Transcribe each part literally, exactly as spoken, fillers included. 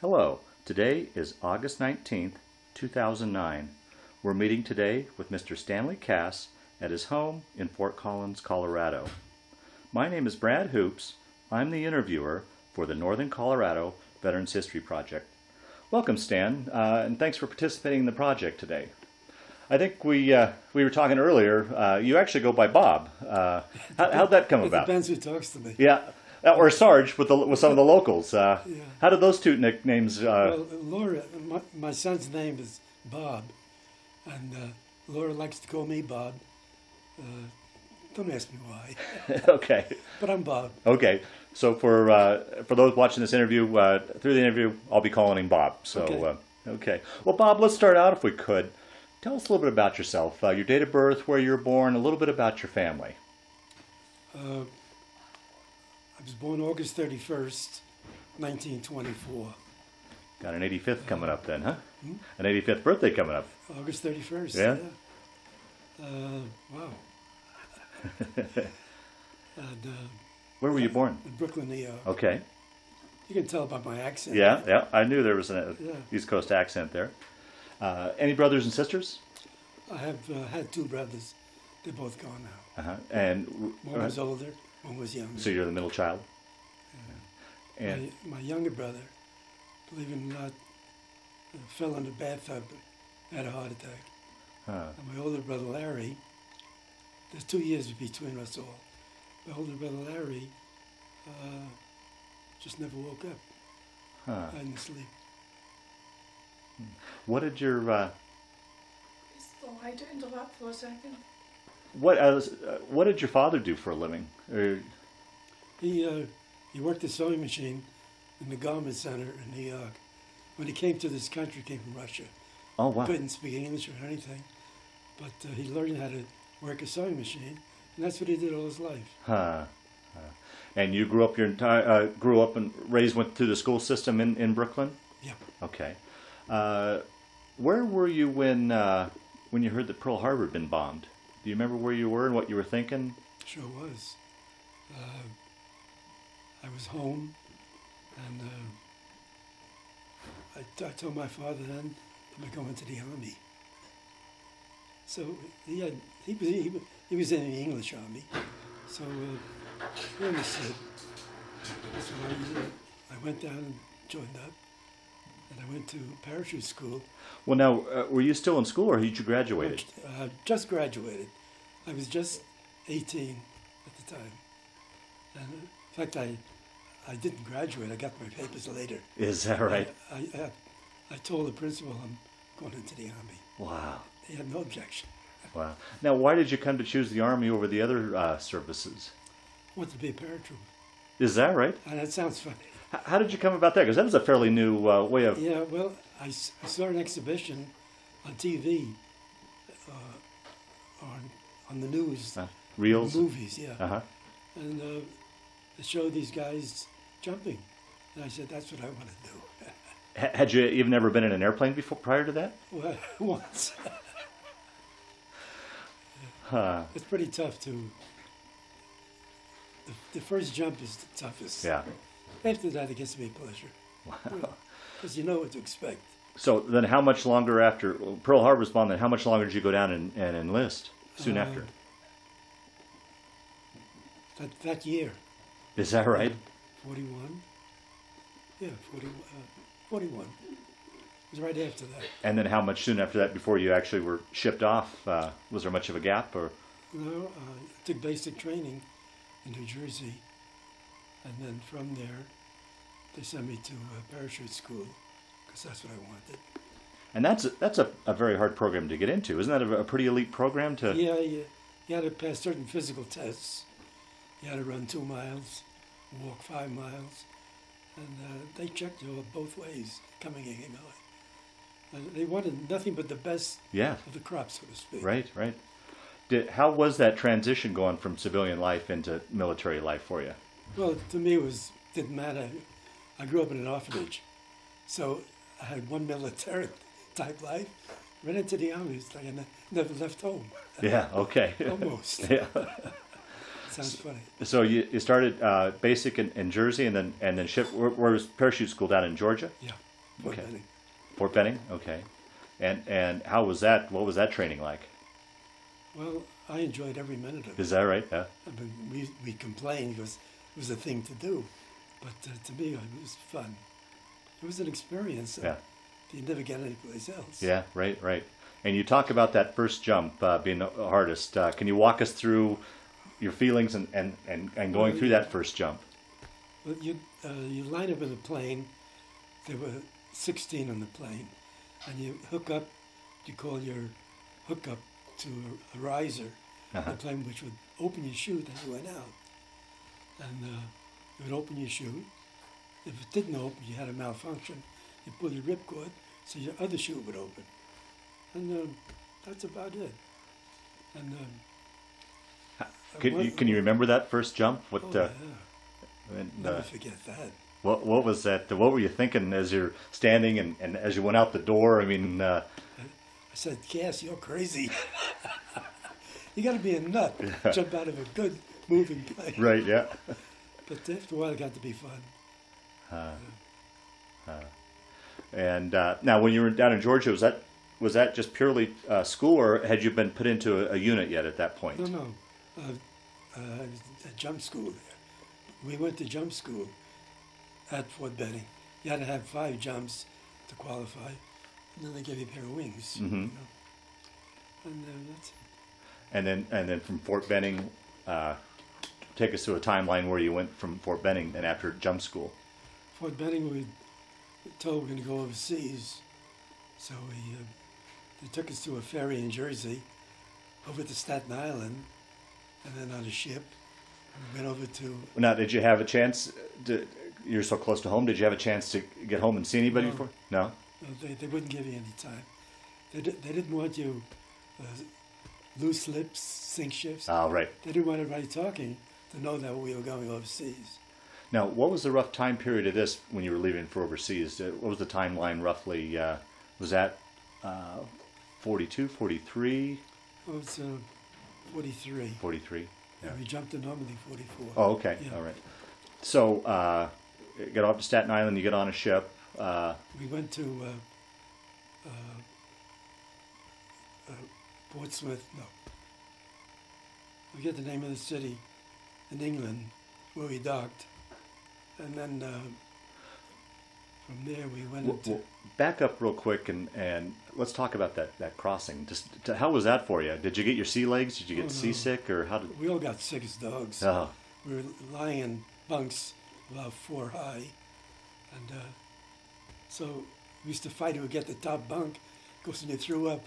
Hello, today is August nineteenth, two thousand nine. We're meeting today with Mister Stanley Kass at his home in Fort Collins, Colorado. My name is Brad Hoops. I'm the interviewer for the Northern Colorado Veterans History Project. Welcome, Stan, uh, and thanks for participating in the project today. I think we uh, we were talking earlier. Uh, you actually go by Bob. Uh, how, how'd that come about? It depends who talks to me. Yeah, or Sarge with the, with some of the locals. Uh, yeah. How did those two nicknames? Uh... Well, Laura, my, my son's name is Bob, and uh, Laura likes to call me Bob. Uh, don't ask me why. Okay. But I'm Bob. Okay. So for uh, for those watching this interview, uh, through the interview, I'll be calling him Bob. So okay. Uh, okay. Well, Bob, let's start out if we could. Tell us a little bit about yourself, uh, your date of birth, where you were born, a little bit about your family. Uh, I was born August thirty-first, nineteen twenty-four. Got an eighty-fifth coming uh, up then, huh? Hmm? An eighty-fifth birthday coming up. August thirty-first, yeah. yeah. Uh, wow. and, uh, where were you born? In Brooklyn, New York. Okay. You can tell by my accent. Yeah, right? yeah. I knew there was an yeah. East Coast accent there. Uh, any brothers and sisters? I have uh, had two brothers. They're both gone now. Uh-huh. And one was older, one was younger. So you're the middle child. Yeah. And my, my younger brother, believe it or not, fell in the bathtub, had a heart attack. Huh. And my older brother Larry, there's two years between us all. My older brother Larry uh, just never woke up. Huh. Died in his sleep. What did your... Uh, oh, I had to interrupt for a second. What, uh, what did your father do for a living? Or... He, uh, he worked a sewing machine in the garment center in New York. When he came to this country, he came from Russia. Oh, wow. He couldn't speak English or anything, but uh, he learned how to work a sewing machine, and that's what he did all his life. Huh. huh. And you grew up your entire, uh, grew up and raised went through the school system in, in Brooklyn? Yeah. Okay. Uh, where were you when uh, when you heard that Pearl Harbor had been bombed? Do you remember where you were and what you were thinking? Sure was. Uh, I was home, and uh, I, I told my father then that I'm going to the army. So he had he was he, he was in the English army. So uh, he understood. So I, I went down and joined up. And I went to parachute school. Well, now, uh, were you still in school or had you graduated? I uh, just graduated. I was just eighteen at the time. And in fact, I, I didn't graduate. I got my papers later. Is that right? I, I, I, I told the principal I'm going into the Army. Wow. He had no objection. Wow. Now, why did you come to choose the Army over the other uh, services? I wanted to be a paratrooper. Is that right? And that sounds funny. How did you come about that? Because that was a fairly new uh, way of... Yeah, well, I, s I saw an exhibition on T V, uh, on, on the news. Uh, reels? Movies, yeah. Uh-huh. And uh, they showed these guys jumping. And I said, that's what I want to do. H had you even ever been in an airplane before prior to that? Well, once. Huh. It's pretty tough to... The, the first jump is the toughest. Yeah. After that, it gets to be a pleasure. Wow. Because you know what to expect. So then how much longer after Pearl Harbor's bombed, then how much longer did you go down and, and enlist soon uh, after? That, that year. Is that right? forty-one? Yeah, forty, uh, forty-one. It was right after that. And then how much soon after that before you actually were shipped off? Uh, was there much of a gap? Or? No, uh, I took basic training in New Jersey. And then from there, they sent me to uh, parachute school because that's what I wanted. And that's a, that's a, a very hard program to get into, isn't that a, a pretty elite program? To yeah, you, you had to pass certain physical tests. You had to run two miles, walk five miles, and uh, they checked you both ways, coming in and going. And they wanted nothing but the best yeah. of the crop, so to speak. Right, right. Did, how was that transition going from civilian life into military life for you? Well, to me, it was, didn't matter. I grew up in an orphanage, so I had one military-type life. Ran into the army, it's like I ne never left home. Yeah, okay. Almost. Yeah. Sounds funny. So you, you started uh, basic in, in Jersey, and then and then shipped. Where, where was parachute school down in Georgia? Yeah. Fort okay. Benning. Fort Benning, okay. And and how was that? What was that training like? Well, I enjoyed every minute of it. Is that right? Yeah. I mean, we we complained because it was a thing to do, but uh, to me it was fun. It was an experience. Yeah. You never get anyplace else. Yeah. Right. Right. And you talk about that first jump uh, being the hardest. Uh, can you walk us through your feelings and, and, and, and going well, we, through that first jump? Well, you uh, you line up in a plane. There were sixteen on the plane, and you hook up. You call your hookup to a, a riser, uh-huh. the plane which would open your chute as you went out, and uh, it would open your chute. If it didn't open, you had a malfunction. You pull your ripcord, so your other chute would open. And um, that's about it. And um, can was, you can you remember that first jump? What? Oh, uh, yeah. and, Never uh, forget that. What What was that? What were you thinking as you're standing and, and as you went out the door? I mean, uh, I said, "Cass, you're crazy. You got to be a nut to jump out of a good moving plane." Right. Yeah. But after a while, it got to be fun. Uh, yeah. uh, and uh, now, when you were down in Georgia, was that? Was that just purely uh, school, or had you been put into a, a unit yet at that point? No, no. Uh, uh, I was at jump school there. We went to jump school at Fort Benning. You had to have five jumps to qualify, and then they gave you a pair of wings. Mm-hmm. You know? And uh, that's it. And then, and then from Fort Benning, uh, take us to a timeline where you went from Fort Benning and after jump school. Fort Benning, we were told we were going to go overseas, so we... Uh, They took us to a ferry in Jersey, over to Staten Island, and then on a ship, we went over to... Now, did you have a chance, to, you're so close to home, did you have a chance to get home and see anybody no. before? No? No, they, they wouldn't give you any time. They, they didn't want you uh, loose lips, sink ships. Oh, right. They didn't want everybody talking to know that we were going overseas. Now, what was the rough time period of this when you were leaving for overseas? What was the timeline roughly? Uh, was that... Uh, forty-two, forty-three? Oh, it's uh, forty-three. forty-three, yeah. And we jumped to Normandy, forty-four. Oh, okay, yeah. All right. So, uh, you get off to Staten Island, you get on a ship. Uh, we went to uh, uh, uh, Portsmouth, no. I forget the name of the city in England where we docked. And then uh, from there we went well, to... Well, back up real quick and, and let's talk about that, that crossing. Just to, how was that for you? Did you get your sea legs? Did you get oh, no. seasick? Or how did... We all got sick as dogs. Oh. We were lying in bunks about four high. And uh, so we used to fight who would get the top bunk because when you threw up.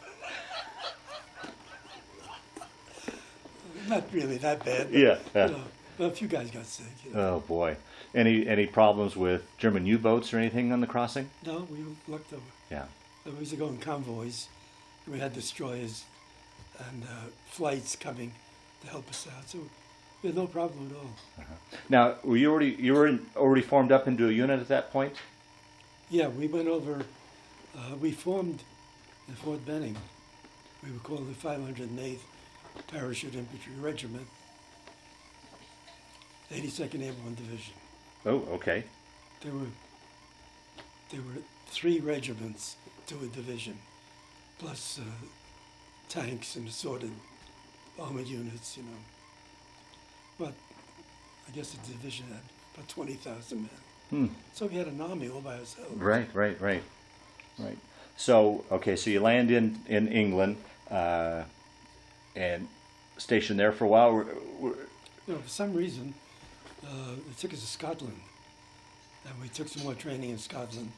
Not really that bad. But, yeah. yeah. You know, but a few guys got sick. You know. Oh, boy. Any any problems with German U-boats or anything on the crossing? No, we looked over. Yeah. We used to go in convoys. We had destroyers and uh, flights coming to help us out, so we had no problem at all. Uh-huh. Now, were you already you were in, already formed up into a unit at that point? Yeah, we went over. Uh, we formed in Fort Benning. We were called the five hundred eighth Parachute Infantry Regiment, eighty-second Airborne Division. Oh, okay. There were there were three regiments to a division, plus uh, tanks and assorted armored units, you know. But I guess the division had about twenty thousand men. Hmm. So we had an army all by ourselves. Right, right, right, right. So, okay, so you land in, in England uh, and stationed there for a while. We're, we're... You know, for some reason, Uh, they took us to Scotland, and we took some more training in Scotland,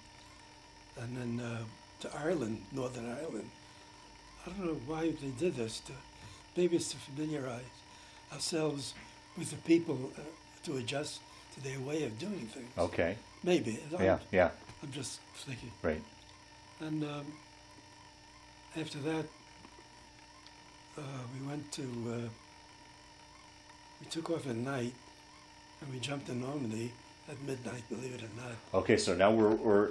and then uh, to Ireland, Northern Ireland. I don't know why they did this. To, maybe it's to familiarize ourselves with the people uh, to adjust to their way of doing things. Okay. Maybe. Yeah, I'm, yeah. I'm just thinking. Right. And um, after that, uh, we went to, uh, we took off at night. And we jumped to Normandy at midnight, believe it or not. Okay, so now we're we're,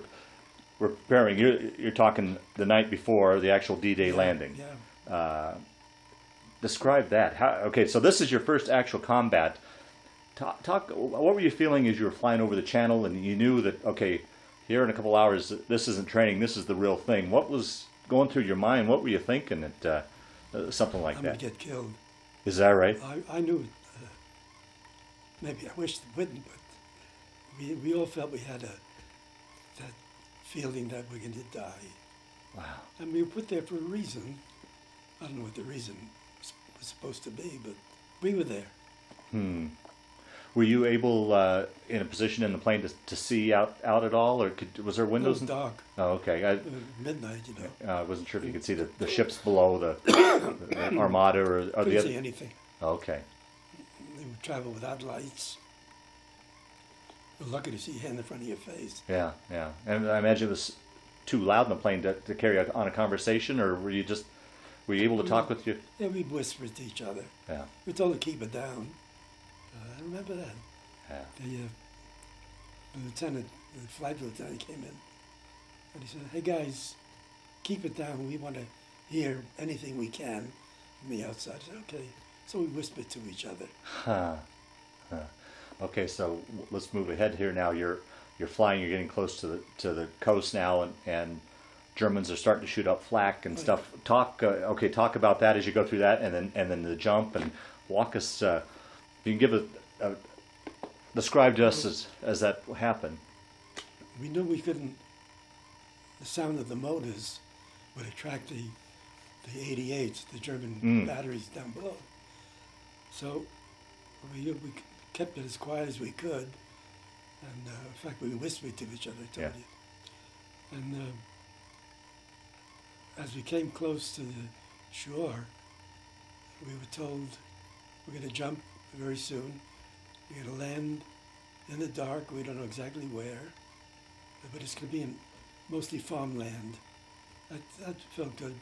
we're preparing. You're, you're talking the night before the actual D-Day yeah, landing. Yeah. Uh, describe that. How, okay, so this is your first actual combat. Talk, talk. What were you feeling as you were flying over the channel and you knew that, okay, here in a couple hours, this isn't training, this is the real thing. What was going through your mind? What were you thinking at uh, uh, something like I'm that? I'm going to get killed. Is that right? I, I knew, uh, maybe I wished it wouldn't, but we, we all felt we had a, that feeling that we're going to die. Wow. And we were put there for a reason. I don't know what the reason was, was supposed to be, but we were there. Hmm. Were you able, uh, in a position in the plane, to, to see out, out at all, or could, was there windows? It was dark. Oh, okay. I, midnight, you know. I uh, wasn't sure if you could see the, the ships below the, the, the armada or, or the other. Couldn't see anything. Okay. They would travel without lights. You're lucky to see your hand in front of your face. Yeah, yeah. And I imagine it was too loud in the plane to, to carry on a conversation, or were you just, were you able to we, talk with you? Yeah, we whispered to each other. Yeah. We told to keep it down. Uh, I remember that. Yeah. The, uh, the lieutenant, the flight lieutenant came in and he said, hey guys, keep it down. We want to hear anything we can from the outside. I said, okay. So we whispered to each other. Huh. Huh. Okay, so let's move ahead here now. You're you're flying, you're getting close to the to the coast now, and, and Germans are starting to shoot up flak and right. stuff. Talk, uh, okay, talk about that as you go through that, and then and then the jump, and walk us, uh, you can give a, a describe to us as, as that happened. We knew we couldn't, the sound of the motors would attract the, the eighty-eights, the German mm. batteries down below. So we, we kept it as quiet as we could. And uh, in fact, we whispered to each other, I told yeah. you. And uh, as we came close to the shore, we were told we're going to jump very soon. You're going to land in the dark. We don't know exactly where, but it's going to be in mostly farmland. That, that felt good.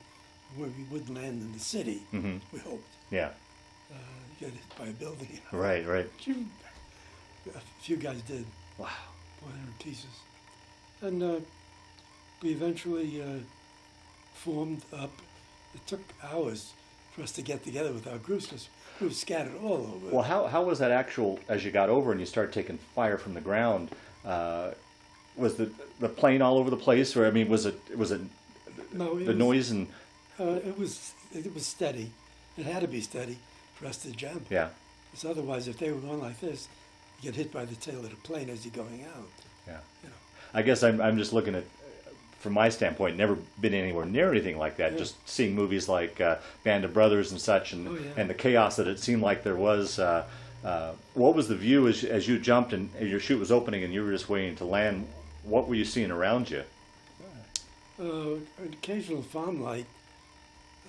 Where we wouldn't land in the city, mm-hmm. we hoped. Yeah. Uh, you get hit by a building. You know? Right, right. A few guys did. Wow. one hundred pieces. And uh, we eventually uh, formed up. It took hours for us to get together with our groups, because we were scattered all over. Well, how, how was that actual, as you got over and you started taking fire from the ground, uh, was the the plane all over the place, or I mean, was it, was it no, it the was, noise and... Uh, it was it was steady. It had to be steady for us to jump. Yeah. Because otherwise, if they were going like this, you get hit by the tail of the plane as you're going out. Yeah. You know. I guess I'm, I'm just looking at, from my standpoint, never been anywhere near anything like that. Yeah. Just seeing movies like uh, Band of Brothers and such, and, oh, yeah. and the chaos that it seemed like there was. Uh, uh, what was the view as, as you jumped and your chute was opening and you were just waiting to land? What were you seeing around you? Uh, an occasional farm light.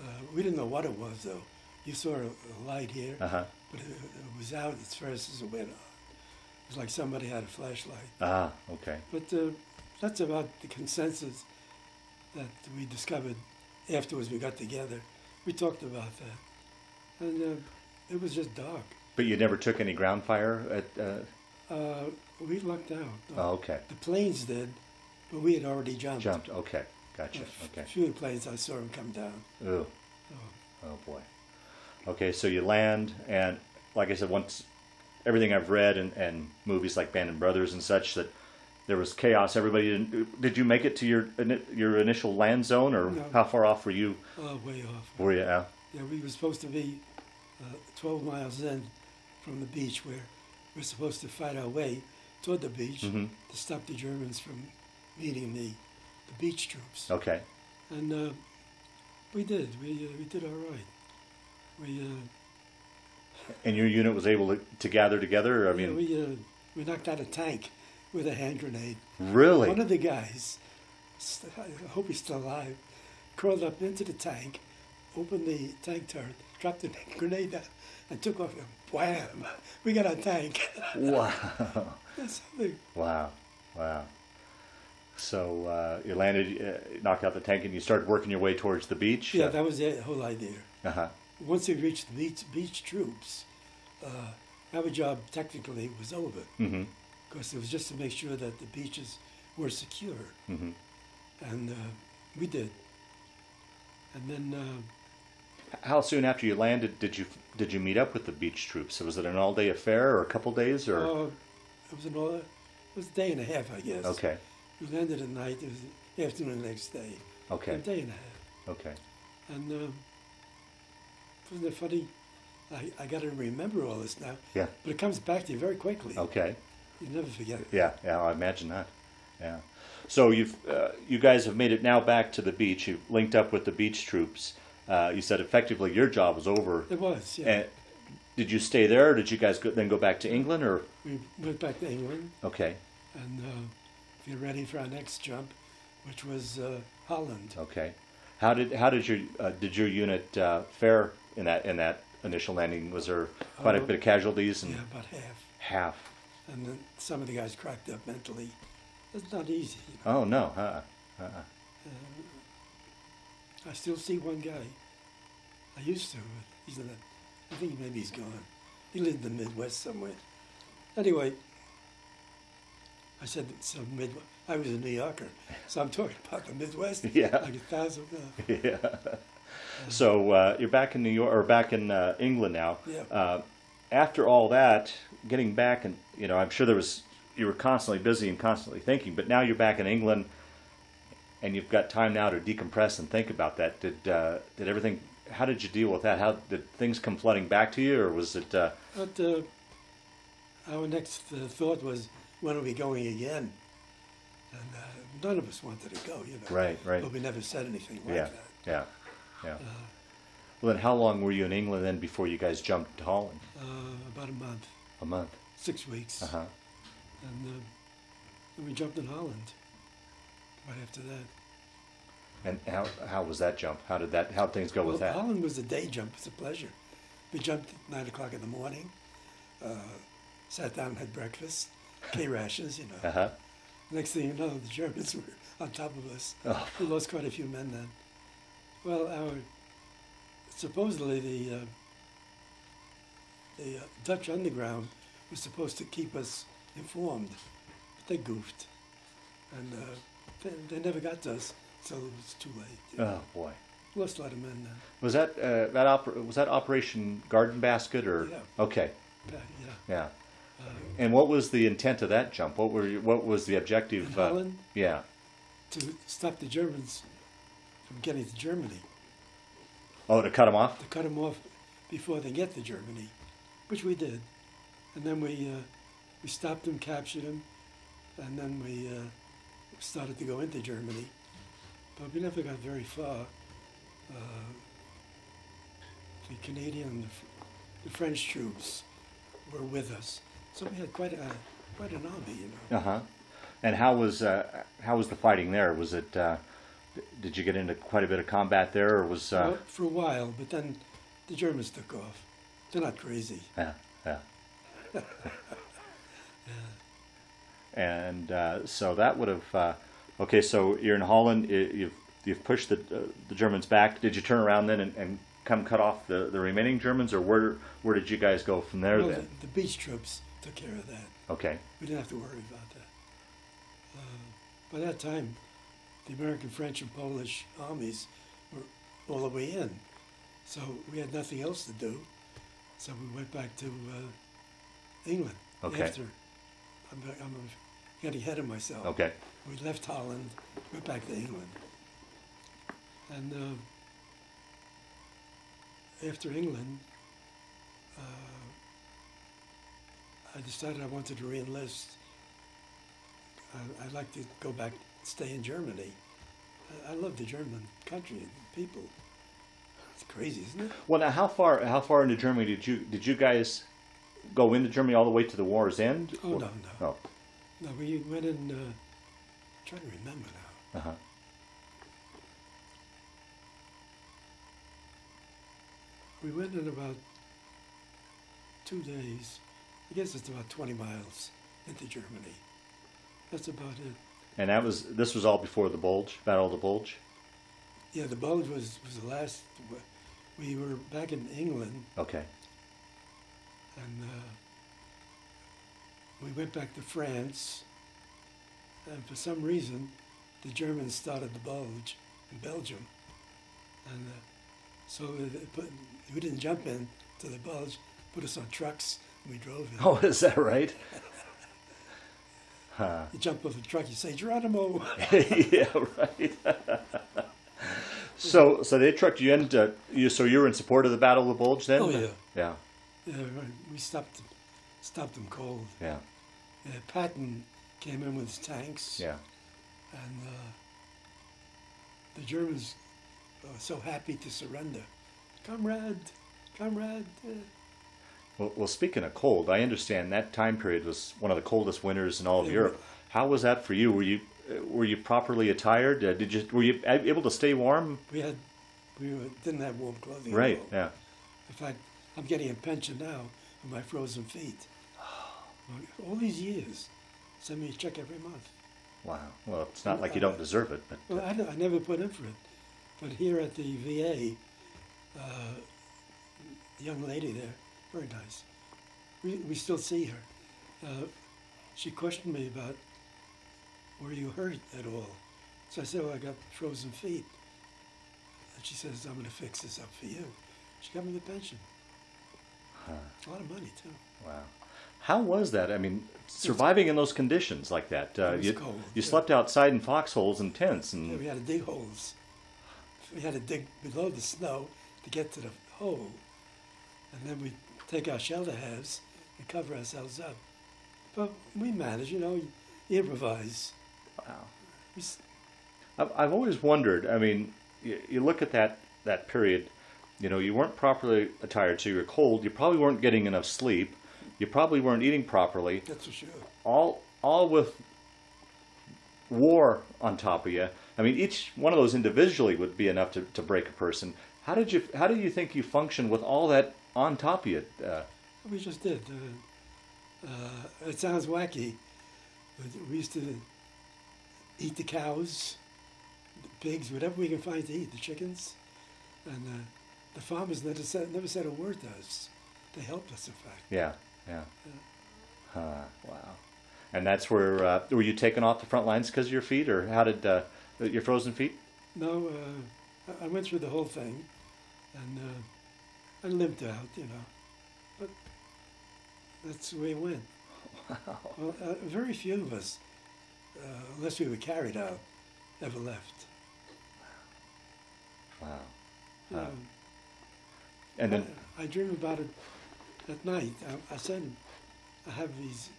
Uh, we didn't know what it was, though. You saw a, a light here, uh-huh. but it, it was out as fast as it went on. It was like somebody had a flashlight. Ah, okay. But uh, that's about the consensus that we discovered afterwards we got together. We talked about that. And uh, it was just dark. But you never took any ground fire? At, uh... Uh, we lucked out. Oh, okay. The planes did, but we had already jumped. Jumped, okay. Gotcha, uh, okay. A few of the planes, I saw them come down. Ooh. Oh. Oh, boy. Okay, so you land, and like I said, once everything I've read and, and movies like Band of Brothers and such, that there was chaos. Everybody didn't, did you make it to your your initial land zone, or no. How far off were you? Oh, way off. Were you? Yeah. Yeah, we were supposed to be uh, twelve miles in from the beach, where we're supposed to fight our way toward the beach mm-hmm. to stop the Germans from meeting the, the beach troops. Okay. And uh, we did. We uh, we did all right. We. Uh, and your unit was able to, to gather together. I yeah, mean, we uh, we knocked out a tank with a hand grenade. Really? One of the guys, I hope he's still alive, crawled up into the tank, opened the tank turret, dropped the grenade down, and took off. And wham! We got our tank. Wow. That's something. Wow. Wow. So uh, you landed, uh, knocked out the tank, and you started working your way towards the beach? Yeah, uh, that was the whole idea. Uh-huh. Once we reached the beach, beach troops, uh, our job technically was over. Mm-hmm. Because it was just to make sure that the beaches were secure, mm-hmm. and uh, we did. And then, uh, how soon after you landed did you did you meet up with the beach troops? Was it an all-day affair, or a couple days, or? Uh, it was an all. It was a day and a half, I guess. Okay. We landed at night. It was the afternoon the next day. Okay. A day and a half. Okay. And um, wasn't it funny? I, I got to remember all this now. Yeah. But it comes back to you very quickly. Okay. You never forget it. Yeah. Yeah. I imagine that. Yeah. So you've uh, you guys have made it now back to the beach. You've linked up with the beach troops. Uh, you said effectively your job was over. It was. Yeah. And did you stay there, or did you guys go, then go back to England, or? We went back to England. Okay. And uh, we were ready for our next jump, which was uh, Holland. Okay. How did how did your uh, did your unit uh, fare in that in that initial landing? Was there quite oh, a bit of casualties? And yeah, about half. Half. And then some of the guys cracked up mentally. It's not easy. You know? Oh no. Uh-uh. Uh-uh. Uh, I still see one guy. I used to. He's in the, I think maybe he's gone. He lived in the Midwest somewhere. Anyway, I said some Midwest. I was a New Yorker, so I'm talking about the Midwest. Yeah. Like a thousand. Uh, yeah. Uh, so uh, you're back in New York or back in uh, England now. Yeah. Uh, after all that, getting back and you know, I'm sure there was. You were constantly busy and constantly thinking, but now you're back in England, and you've got time now to decompress and think about that. Did uh, did everything? How did you deal with that? How did things come flooding back to you, or was it? Uh, but, uh, our next uh, thought was, when are we going again? And uh, none of us wanted to go, you know. Right, right. But we never said anything like yeah, that. Yeah, yeah, yeah. Uh, well, then, how long were you in England then before you guys jumped to Holland? Uh, about a month. A month. Six weeks. Uh huh. And uh, then we jumped in Holland right after that. And how how was that jump? How did that? How did things go well, with that? Holland was a day jump. It's a pleasure. We jumped at nine o'clock in the morning. Uh, sat down and had breakfast. K rashes, you know. Uh-huh. Next thing you know, the Germans were on top of us. Oh. We lost quite a few men then. Well, our supposedly the uh, the uh, Dutch underground was supposed to keep us informed, but they goofed, and uh, they, they never got to us, so it was too late. You know? Oh boy! Lost a lot of men then. Was that uh, that oper was that Operation Garden Basket or? Yeah. Okay. Yeah. Yeah. Uh, and what was the intent of that jump? What were you, what was the objective? In Holland, uh, yeah. To stop the Germans from getting to Germany. Oh, to cut them off. To cut them off before they get to Germany, which we did, and then we. Uh, We stopped them, captured them, and then we uh, started to go into Germany. But we never got very far. Uh, the Canadian and the, the French troops were with us, so we had quite a quite an army, you know. Uh huh. And how was uh, how was the fighting there? Was it? Uh, did you get into quite a bit of combat there, or was? Uh... Well, for a while, but then the Germans took off. They're not crazy. Yeah. Yeah. Yeah. And uh, so that would have uh, okay. So you're in Holland. You've you've pushed the uh, the Germans back. Did you turn around then and, and come cut off the, the remaining Germans, or where where did you guys go from there well, then? The, the beach troops took care of that. Okay. We didn't have to worry about that. Uh, by that time, the American, French, and Polish armies were all the way in, so we had nothing else to do. So we went back to uh, England. Okay. After I'm, I'm getting ahead of myself. Okay. We left Holland, went back to England, and uh, after England, uh, I decided I wanted to re-enlist. I, I'd like to go back, stay in Germany. I, I love the German country and people. It's crazy, isn't it? Well, now how far how far into Germany did you did you guys? Go into Germany all the way to the war's end? Oh, or? no, no. Oh. No, we went in, uh, I'm trying to remember now. Uh-huh. We went in about two days. I guess it's about twenty miles into Germany. That's about it. And that was, this was all before the Bulge, Battle of the Bulge? Yeah, the Bulge was, was the last, we were back in England. Okay. And uh, we went back to France, and for some reason, the Germans started the Bulge in Belgium, and uh, so they put, we didn't jump in to the Bulge. Put us on trucks, and we drove in. Oh, is that right? Uh-huh. You jump off the truck, you say, Geronimo. Yeah, right. so so they trucked you into, you, so you were in support of the Battle of the Bulge then? Oh, yeah. Yeah. Yeah, right. We stopped, stopped them cold. Yeah. yeah. Patton came in with his tanks. Yeah. And uh, the Germans were so happy to surrender. Comrade, comrade. Well, well, speaking of cold, I understand that time period was one of the coldest winters in all of yeah. Europe. How was that for you? Were you were you properly attired? Uh, did you were you able to stay warm? We had, we were, didn't have warm clothing. Right. At all. Yeah. In fact, I'm getting a pension now for my frozen feet. All these years, send me a check every month. Wow. Well, it's not and like I, you don't deserve it, but well, uh, I, don't, I never put in for it. But here at the V A, uh, the young lady there. Very nice. We, we still see her. Uh, she questioned me about, were you hurt at all? So I said, well, I got frozen feet. And she says, I'm going to fix this up for you. She got me the pension. Huh. A lot of money, too. Wow. How was that? I mean, surviving in those conditions like that. Uh, it was you cold. You yeah. slept outside in foxholes and tents. And yeah, we had to dig holes. We had to dig below the snow to get to the hole. And then we take our shelter halves and cover ourselves up. But we manage, you know, you improvise. Wow. I've, I've always wondered, I mean, you, you look at that, that period, you know, you weren't properly attired, so you were cold, you probably weren't getting enough sleep, you probably weren't eating properly. That's for sure. All, all with war on top of you. I mean, each one of those individually would be enough to, to break a person. How did you, how do you think you function with all that on top of it? Uh, we just did. Uh, uh, it sounds wacky, but we used to eat the cows, the pigs, whatever we can find to eat, the chickens. And uh, the farmers never said, never said a word to us. They helped us, in fact. Yeah, yeah. Uh, huh, wow. And that's where, uh, were you taken off the front lines because of your feet, or how did, uh, your frozen feet? No, uh, I went through the whole thing, and uh, I limped out, you know, but that's the way it went. Wow. Well, uh, very few of us, uh, unless we were carried out, ever left. Wow. Wow. You know, and then I, I dream about it at night. I, I said, I have these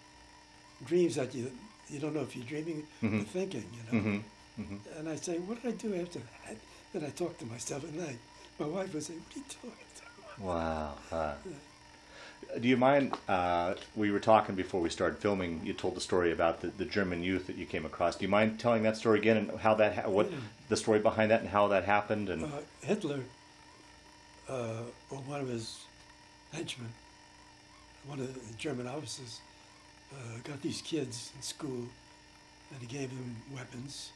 dreams that you you don't know if you're dreaming mm-hmm. or thinking, you know. Mm-hmm. Mm-hmm. And I say, what did I do after that? Then I talk to myself at night. My wife would say, what are you talking about? Wow. Uh, do you mind, uh, we were talking before we started filming, you told the story about the, the German youth that you came across. Do you mind telling that story again and how that, ha what yeah. the story behind that and how that happened? And uh, Hitler, uh, or one of his henchmen, one of the German officers, uh, got these kids in school and he gave them weapons.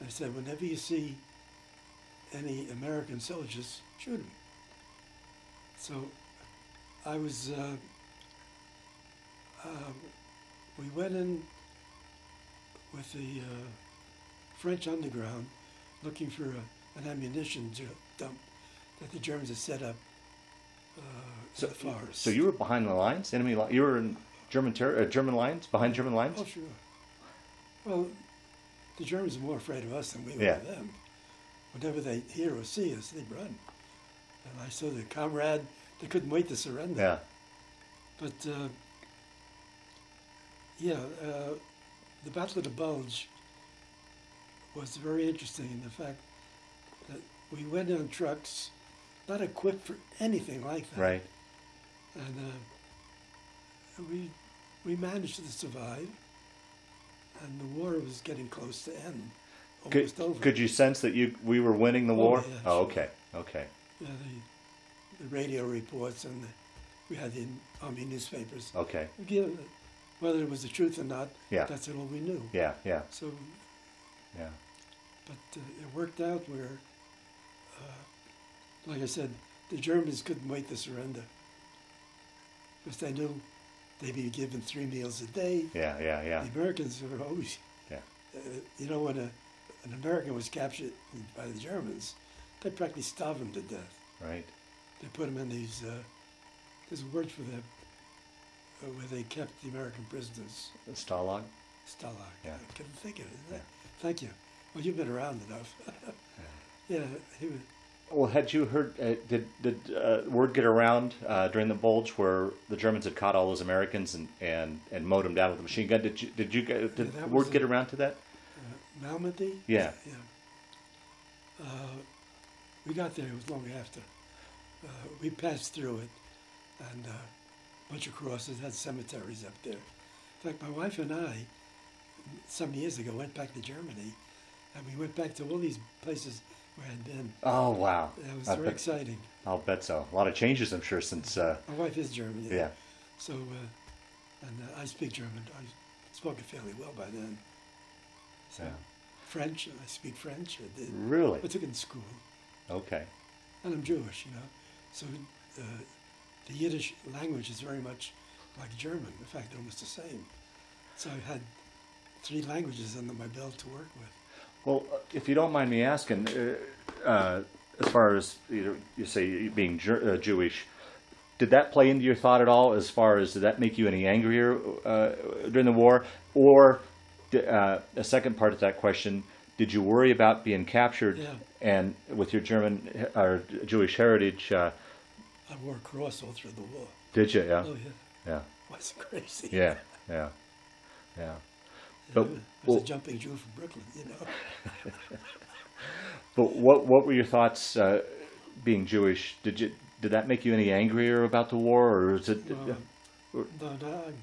And he said, whenever you see any American soldiers, shoot them. So I was, uh, uh, we went in with the uh, French underground looking for a, an ammunition dump that the Germans had set up uh, so, in the forest. So you were behind the lines? Enemy li you were in German, ter uh, German lines? Behind German lines? Oh, sure. Well, the Germans were more afraid of us than we were yeah. of them. Whenever they hear or see us, they run. And I saw the comrade, they couldn't wait to surrender. Yeah. But, uh, yeah, uh, the Battle of the Bulge was very interesting in the fact that we went on trucks, not equipped for anything like that. Right. And uh, we, we managed to survive, and the war was getting close to end, almost could, over. Could you sense that you we were winning the oh, war? Yeah, oh, sure. okay, okay. Uh, the, the radio reports, and the, we had the army newspapers. Okay. Again, whether it was the truth or not, yeah. that's all we knew. Yeah, yeah. So, yeah. But uh, it worked out where, uh, like I said, the Germans couldn't wait to surrender because they knew they'd be given three meals a day. Yeah, yeah, yeah. The Americans were always. Yeah. Uh, you know, when a, an American was captured by the Germans, they practically starved him to death. Right. They put him in these, uh, there's a word for that, uh, where they kept the American prisoners. The Stalag? Stalag. Yeah. I couldn't think of it. Yeah. Thank you. Well, you've been around enough. yeah. yeah, he was. Well, had you heard, uh, did, did uh, word get around uh, during the Bulge where the Germans had caught all those Americans and, and, and mowed them down with a machine gun? Did you, did you get, did yeah, word the, get around to that? Uh, Normandy? Yeah. yeah. Uh, we got there, it was long after. Uh, we passed through it, and uh, a bunch of crosses, had cemeteries up there. In fact, my wife and I, some years ago, went back to Germany, and we went back to all these places where I'd been. Oh, wow. That was I very bet, exciting. I'll bet so. A lot of changes, I'm sure, since... Uh, my wife is German. Yeah. yeah. So, uh, and uh, I speak German. I spoke it fairly well by then. So, yeah. French, I speak French. I did. Really? I took it in school. Okay. And I'm Jewish, you know. So uh, the Yiddish language is very much like German. In fact, almost the same. So I've had three languages under my belt to work with. Well, if you don't mind me asking, uh, uh, as far as you, know, you say being Jer uh, Jewish, did that play into your thought at all? As far as did that make you any angrier uh, during the war? Or uh, a second part of that question: did you worry about being captured? Yeah. And with your German or uh, Jewish heritage, uh, I wore a cross all through the war. Did you? Yeah. Oh yeah. Yeah. That's crazy. Yeah. Yeah. Yeah. But, I was well, a jumping Jew from Brooklyn, you know. But what what were your thoughts uh, being Jewish? Did you did that make you any angrier about the war, or is it? Well, uh, or, no, no, I'm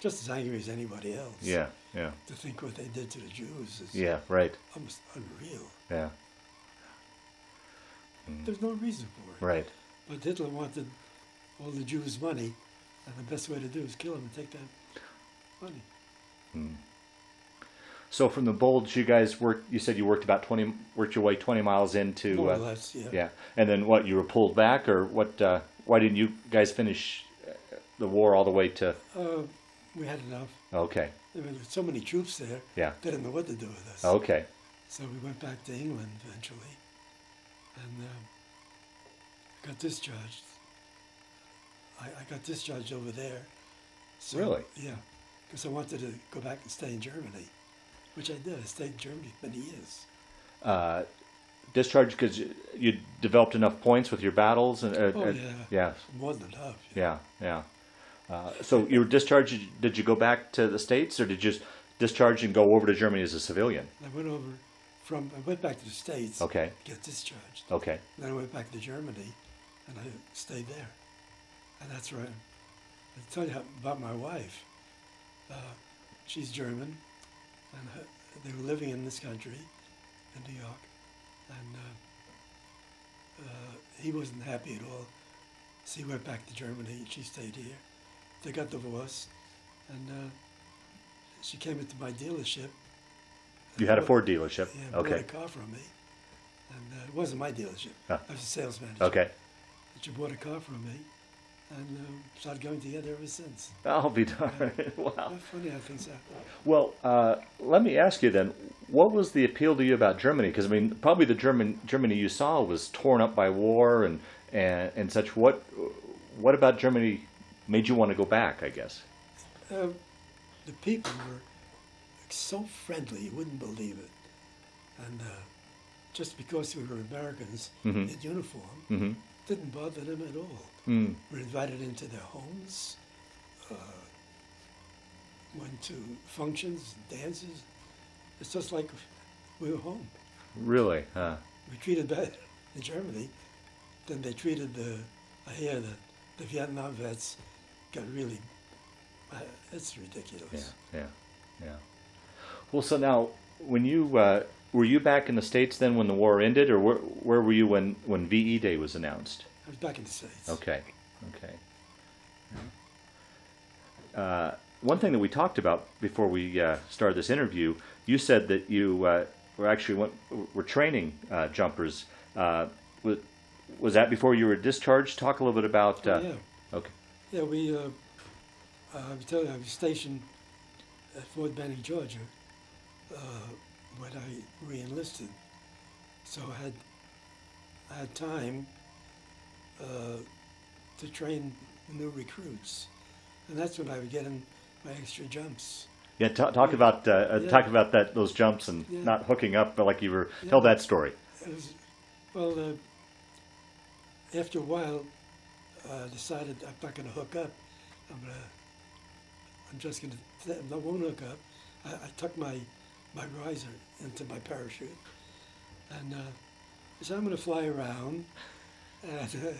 just as angry as anybody else. Yeah, yeah. To think what they did to the Jews is yeah, right. Almost unreal. Yeah. Mm. There's no reason for it. Right. But Hitler wanted all the Jews' money, and the best way to do is kill them and take that money. Mm. So from the Bulge, you guys worked. You said you worked about twenty, worked your way twenty miles into. More or uh, less, yeah. Yeah, and then what? You were pulled back, or what? Uh, why didn't you guys finish the war all the way to? Uh, we had enough. Okay. There were so many troops there. Yeah. They didn't know what to do with us. Okay. So we went back to England eventually, and uh, got discharged. I, I got discharged over there. So, really? Yeah, because I wanted to go back and stay in Germany. Which I did. I stayed in Germany for many years. Uh, discharged because you, you developed enough points with your battles? And, uh, oh, and, yeah. yeah. More than enough. Yeah, yeah. yeah. Uh, so you were discharged. Did you go back to the States, or did you just discharge and go over to Germany as a civilian? I went over from, I went back to the States. Okay. To get discharged. Okay. And then I went back to Germany, and I stayed there. And that's right. I'll tell you about my wife. Uh, she's German. And her, they were living in this country, in New York, and uh, uh, he wasn't happy at all. So he went back to Germany, and she stayed here. They got divorced, and uh, she came into my dealership. You had bought, a Ford dealership? Yeah, okay. Bought a car from me, and uh, it wasn't my dealership. Huh. I was a sales manager. Okay. And she bought a car from me, and uh, started going together ever since. I'll be darned. Wow. How funny how things happen. Well, uh, let me ask you then, what was the appeal to you about Germany? Because, I mean, probably the German Germany you saw was torn up by war and, and, and such. What what about Germany made you want to go back, I guess? Uh, the people were so friendly, you wouldn't believe it. And uh, just because we were Americans mm-hmm. in uniform, mm-hmm. didn't bother them at all. Mm. Were invited into their homes, uh, went to functions, dances. It's just like we were home. Really? Huh? We treated better in Germany than they treated the, I hear that the Vietnam vets got really, uh, it's ridiculous. Yeah, yeah, yeah. Well, so now, when you, uh, were you back in the States then when the war ended, or where, where were you when, when V E Day was announced? I was back in the States. Okay, okay. Yeah. Uh, one thing that we talked about before we uh, started this interview, you said that you uh, were actually went, were training uh, jumpers. Uh, was, was that before you were discharged? Talk a little bit about. Uh, oh, yeah. Okay. Yeah, we. Uh, I was telling you, I was stationed at Fort Benning, Georgia, uh, when I re-enlisted, so I had I had time. Uh, to train new recruits, and that's when I would get in my extra jumps. Yeah, talk, talk yeah. about uh, yeah. talk about that those jumps and yeah. not hooking up, but like you were yeah. tell that story. Was, well, uh, after a while, I uh, decided I'm not going to hook up. I'm gonna, I'm just going to. I won't hook up. I, I tuck my my riser into my parachute, and uh, so I'm going to fly around and, uh,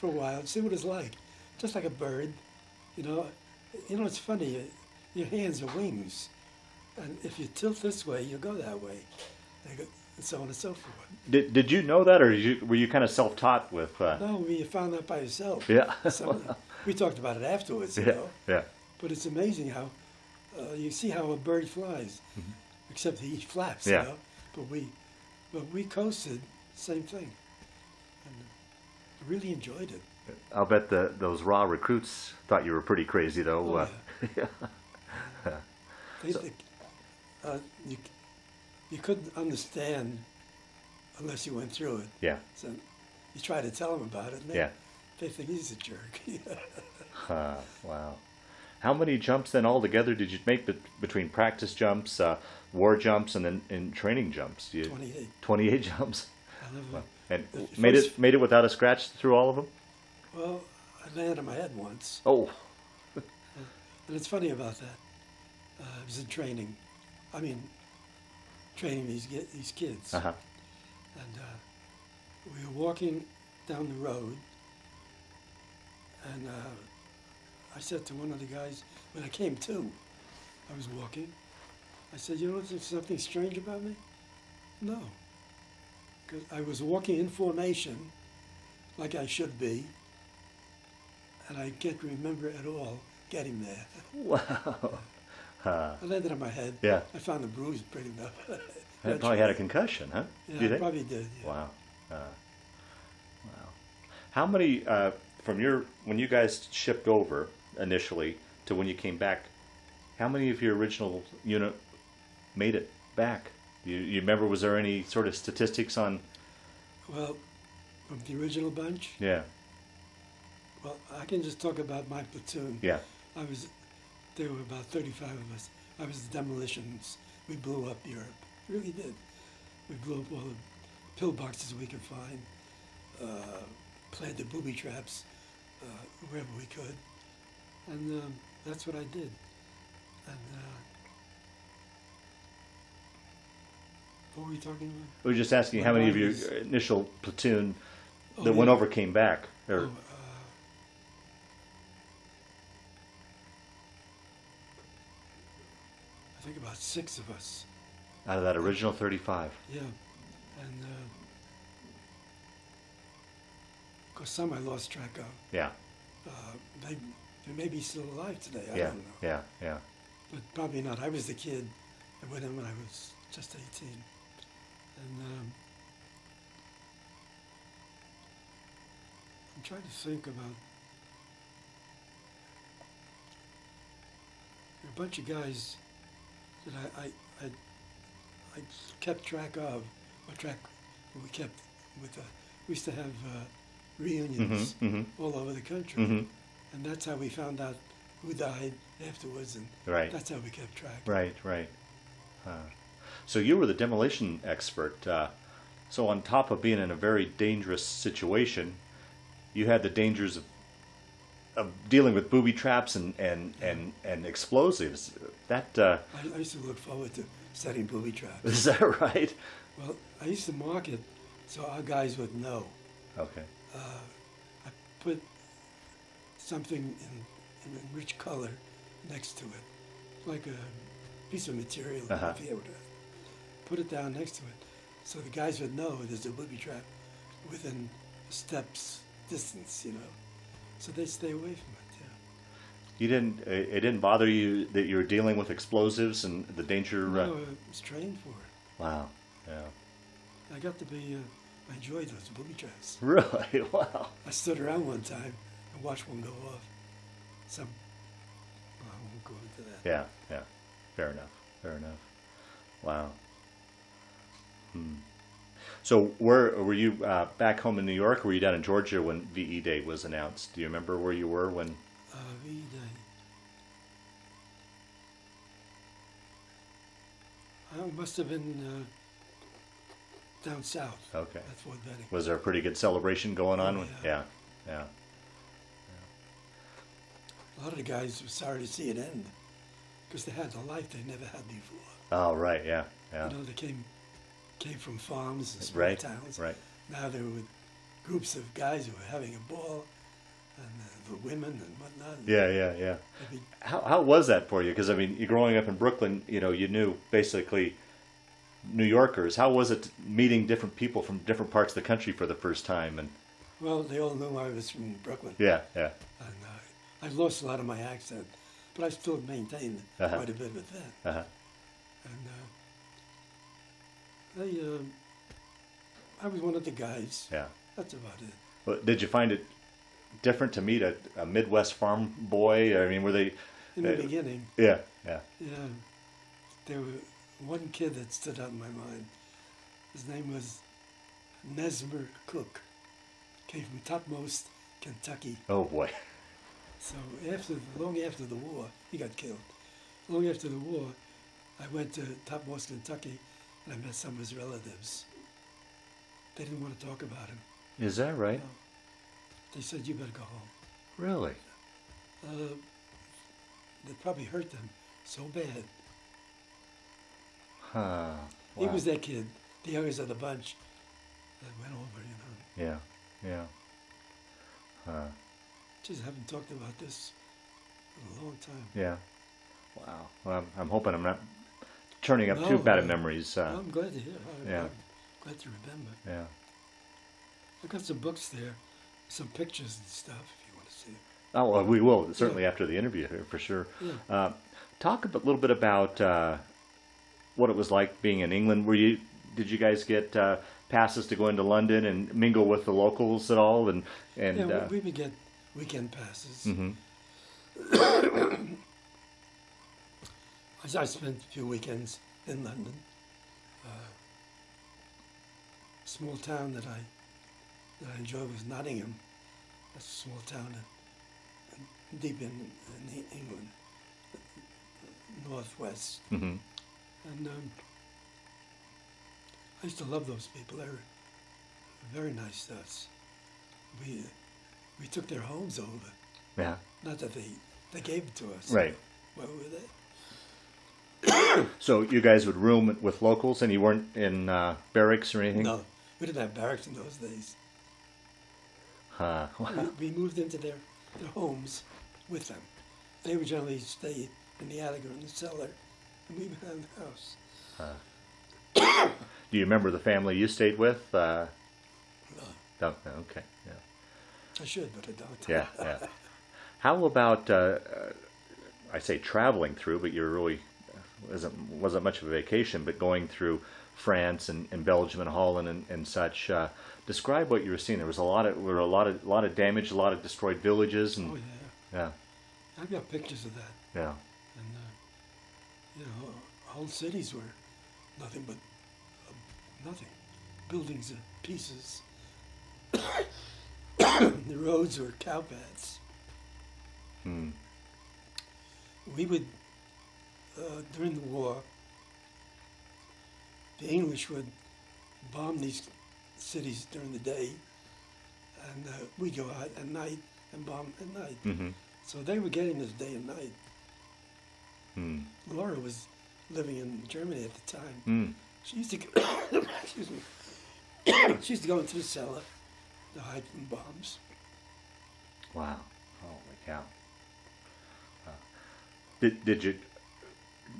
for a while and see what it's like. Just like a bird, you know. You know, it's funny. Your hands are wings, and if you tilt this way, you'll go that way, and so on and so forth. Did Did you know that, or did you, were you kind of self-taught with? Uh... No, we found out by yourself. Yeah. So we talked about it afterwards, you yeah. know. Yeah. But it's amazing how uh, you see how a bird flies, mm-hmm. except he flaps, yeah. you know. But we, but we coasted, same thing, and I really enjoyed it. I'll bet the those raw recruits thought you were pretty crazy, though. Oh, uh, yeah. Yeah. They, so, they, uh, you, you couldn't understand unless you went through it. Yeah. So you try to tell them about it, and yeah. they, they think he's a jerk. uh, wow. How many jumps then altogether did you make be between practice jumps, uh, war jumps, and then in training jumps? You, twenty-eight. Twenty-eight jumps. I love well, and it, made it made it without a scratch through all of them. Well, I landed on my head once. Oh. And it's funny about that. Uh, I was in training. I mean, training these these kids. Uh-huh. And uh, we were walking down the road, and uh, I said to one of the guys, when I came to, I was walking, I said, you don't think something strange about me? No. Because I was walking in formation, like I should be, and I can't remember at all getting there. Wow. Uh, I landed on my head. Yeah. I found the bruise pretty enough. I probably had a concussion, huh? Yeah, do you think? I probably did. Yeah. Wow. Uh, wow. How many, uh, from your, when you guys shipped over initially to when you came back, how many of your original unit made it back? You, you remember, was there any sort of statistics on? Well, from the original bunch? Yeah. Well, I can just talk about my platoon. Yeah. I was, there were about thirty-five of us. I was the demolitions. We blew up Europe. We really did. We blew up all the pillboxes we could find, uh, planted booby traps uh, wherever we could. And um, that's what I did. And uh, what were we talking about? We were just asking how many of your initial platoon that oh, went yeah. over came back. Or, oh, I think about six of us. Out of that original thirty-five? Yeah. And, uh, of course, some I lost track of. Yeah. Uh, they, they may be still alive today. I yeah. don't know. Yeah, yeah. But probably not. I was the kid. I went in when I was just eighteen. And um, I'm trying to think about a bunch of guys that I, I, I, I kept track of, or track we kept with, uh, we used to have uh, reunions mm-hmm, mm-hmm. all over the country. Mm-hmm. And that's how we found out who died afterwards, and right. that's how we kept track. Right, right. Uh, so you were the demolition expert. Uh, so on top of being in a very dangerous situation, you had the dangers of Of dealing with booby traps and and and, and explosives. That uh, I, I used to look forward to setting booby traps. Is that right? Well, I used to mark it so our guys would know. Okay. Uh, I put something in, in a rich color next to it, like a piece of material. Uh-huh. If you were to put it down next to it, so the guys would know there's a booby trap within steps distance. You know. So they stay away from it. Yeah. You didn't. It didn't bother you that you were dealing with explosives and the danger. No, uh, I was trained for it. Wow. Yeah. I got to be. Uh, I enjoyed those booby traps. Really? Wow. I stood around one time and watched one go off. Some. Well, I won't go into that. Yeah. Yeah. Fair enough. Fair enough. Wow. Hmm. So where were you uh, back home in New York? Or were you down in Georgia when V E Day was announced? Do you remember where you were when? Uh, V E Day. I must have been uh, down south. Okay. At Fort Benning. Was there a pretty good celebration going on? Oh, yeah. With, yeah, yeah, yeah. A lot of the guys were sorry to see it end because they had a life they never had before. Oh, right, yeah, yeah. You know, they came came from farms and small right, towns. Right. Now they were with groups of guys who were having a ball. And the, the women and whatnot. Yeah, yeah, yeah. I mean, how, how was that for you? Because, I mean, you growing up in Brooklyn, you know, you knew basically New Yorkers. How was it meeting different people from different parts of the country for the first time? And well, they all knew I was from Brooklyn. Yeah, yeah. And uh, I lost a lot of my accent, but I still maintained uh-huh. quite a bit with that. Uh-huh. And uh, I, um, I was one of the guys. Yeah. That's about it. Well, did you find it different to meet a, a Midwest farm boy? I mean, were they... In the uh, beginning. Yeah, yeah. Yeah. There were one kid that stood out in my mind. His name was Nesmer Cook. Came from Topmost, Kentucky. Oh, boy. So after, long after the war, he got killed. Long after the war, I went to Topmost, Kentucky, and I met some of his relatives. They didn't want to talk about him. Is that right? No. They said, you better go home. Really? Uh, that probably hurt them so bad. Huh. Wow. He was that kid, the youngest of the bunch, that went over, you know. Yeah, yeah. Huh. Just haven't talked about this in a long time. Yeah. Wow. Well, I'm, I'm hoping I'm not turning up no, too bad of memories. Uh, no, I'm glad to hear. I'm yeah. glad to remember. Yeah. I've got some books there. Some pictures and stuff, if you want to see them. Oh, well, we will, certainly yeah. after the interview here, for sure. Yeah. Uh, talk a bit, little bit about uh, what it was like being in England. Were you? Did you guys get uh, passes to go into London and mingle with the locals at all? And, and yeah, uh, we would get weekend passes. Mm-hmm. I spent a few weekends in London. Uh, small town that I... I enjoyed was Nottingham. That's a small town in, in deep in, in England, northwest. Mm-hmm. And um, I used to love those people. They were very nice to us. We we took their homes over. Yeah. Not that they they gave it to us. Right. Where were they? So you guys would room with locals, and you weren't in uh, barracks or anything? No, we didn't have barracks in those days. Huh. We, we moved into their, their homes with them. They would generally stay in the attic or in the cellar, and we went out in the house. Huh. Do you remember the family you stayed with? Uh, no. No. Okay. Yeah. I should, but I don't. Yeah. Yeah. How about uh, I say traveling through, but you're really wasn't wasn't much of a vacation, but going through France and, and Belgium and Holland and, and such. Uh, describe what you were seeing. There was a lot of there were a lot of a lot of damage, a lot of destroyed villages. And, oh yeah, yeah. I've got pictures of that. Yeah, and uh, you know, whole cities were nothing but uh, nothing, buildings in pieces. The roads were cow paths. Hmm. We would uh, during the war. The English would bomb these cities during the day, and uh, we'd go out at night and bomb at night. Mm-hmm. So they were getting this day and night. Mm. Laura was living in Germany at the time. Mm. She used to go, excuse me. She used to go into the cellar to hide from bombs. Wow! Holy cow! Wow. Did did you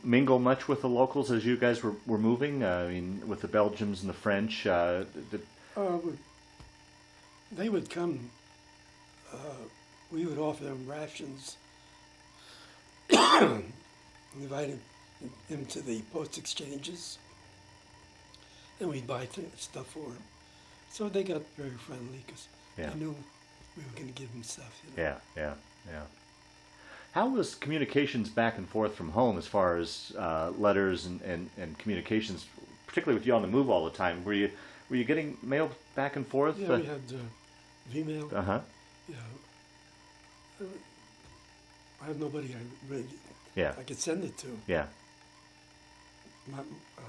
mingle much with the locals as you guys were, were moving? Uh, I mean, with the Belgians and the French? Uh, did... uh, they would come. Uh, we would offer them rations. Invited them to the post exchanges. And we'd buy stuff for them. So they got very friendly because yeah. they knew we were going to give them stuff. You know? Yeah, yeah, yeah. How was communications back and forth from home as far as uh, letters and, and, and communications, particularly with you on the move all the time? Were you were you getting mail back and forth? Yeah, uh, we had uh, V-mail. Uh-huh. Yeah. Uh, I had nobody I really yeah. I could send it to. Yeah. my, uh,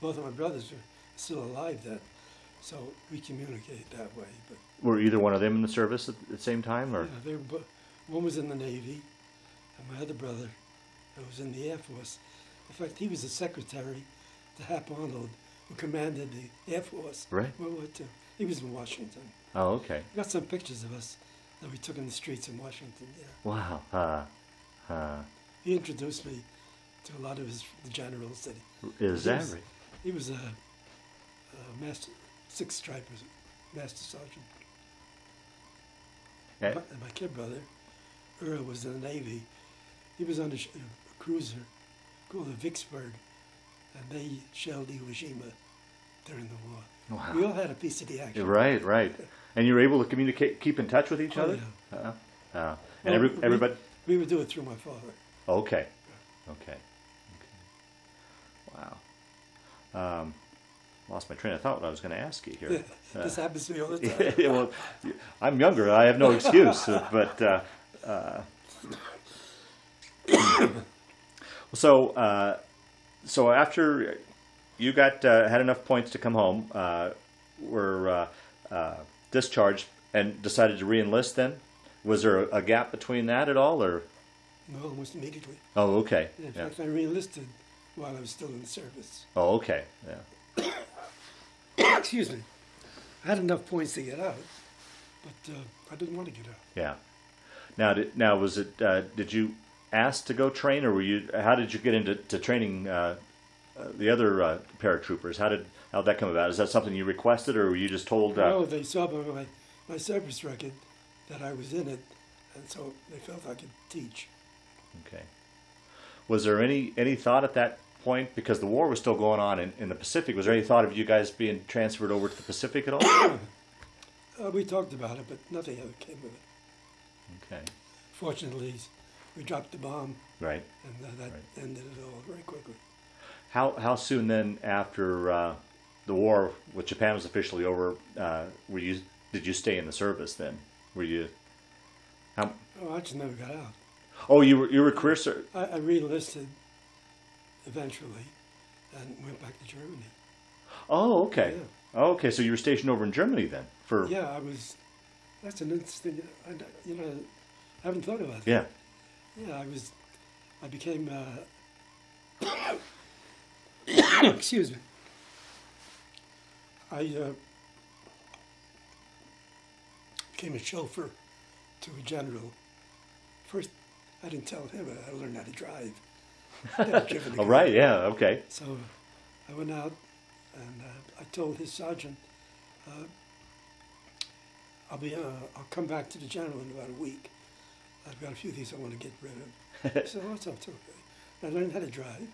both of my brothers are still alive then, so we communicate that way. But were either one of them in the service at the same time, or? Yeah, they were, one was in the Navy, and my other brother was in the Air Force. In fact, he was the secretary to Hap Arnold, who commanded the Air Force. Right. World War Two. He was in Washington. Oh, okay. We got some pictures of us that we took in the streets in Washington. Yeah. Wow. Uh, uh. He introduced me to a lot of his the generals that he. Is that right? He was a, a master, six stripers, master sergeant. And my, and my kid brother, Earl, was in the Navy. He was on a, a cruiser called the Vicksburg, and they shelled Iwo Jima during the war. Wow. We all had a piece of the action. Right, right. And you were able to communicate, keep in touch with each oh, other? Yeah. Uh-huh. Uh-huh. And well, every, everybody? We, we would do it through my father. Okay. Okay. Okay. Wow. Um, lost my train of thought what I was going to ask you here. Yeah, this uh, happens to me all the time. Yeah, well, I'm younger. I have no excuse. But, uh, uh, so, uh, so after you got uh, had enough points to come home, uh, were uh, uh, discharged, and decided to re-enlist then? Was there a, a gap between that at all, or? No, almost immediately. Oh, okay. In yeah. fact, I re-enlisted while I was still in the service. Oh, okay. Yeah. Excuse me. I had enough points to get out, but uh, I didn't want to get out. Yeah. Now, did, now was it? Uh, did you ask to go train, or were you? How did you get into to training? Uh, Uh, the other uh, paratroopers, how did how that come about? Is that something you requested, or were you just told? Uh, no, they saw by my, my service record that I was in it, and so they felt I could teach. Okay. Was there any, any thought at that point, because the war was still going on in, in the Pacific, was there any thought of you guys being transferred over to the Pacific at all? uh, we talked about it, but nothing ever came of it. Okay. Fortunately, we dropped the bomb. Right. And uh, that right. ended it all very quickly. How how soon then after uh, the war with Japan was officially over, uh, were you did you stay in the service then? Were you? How? Oh, I just never got out. Oh, you were you were career service. I, I re-enlisted eventually, and went back to Germany. Oh, okay. Yeah. Oh, okay, so you were stationed over in Germany then for? Yeah, I was. That's an interesting. I, you know, I haven't thought about that. Yeah. Yeah, I was. I became. Uh, Excuse me. I uh, became a chauffeur to a general. First, I didn't tell him. I learned how to drive. All right, yeah, okay. So I went out, and uh, I told his sergeant, uh, I'll, be, uh, I'll come back to the general in about a week. I've got a few things I want to get rid of. He said, oh, that's okay. And I learned how to drive.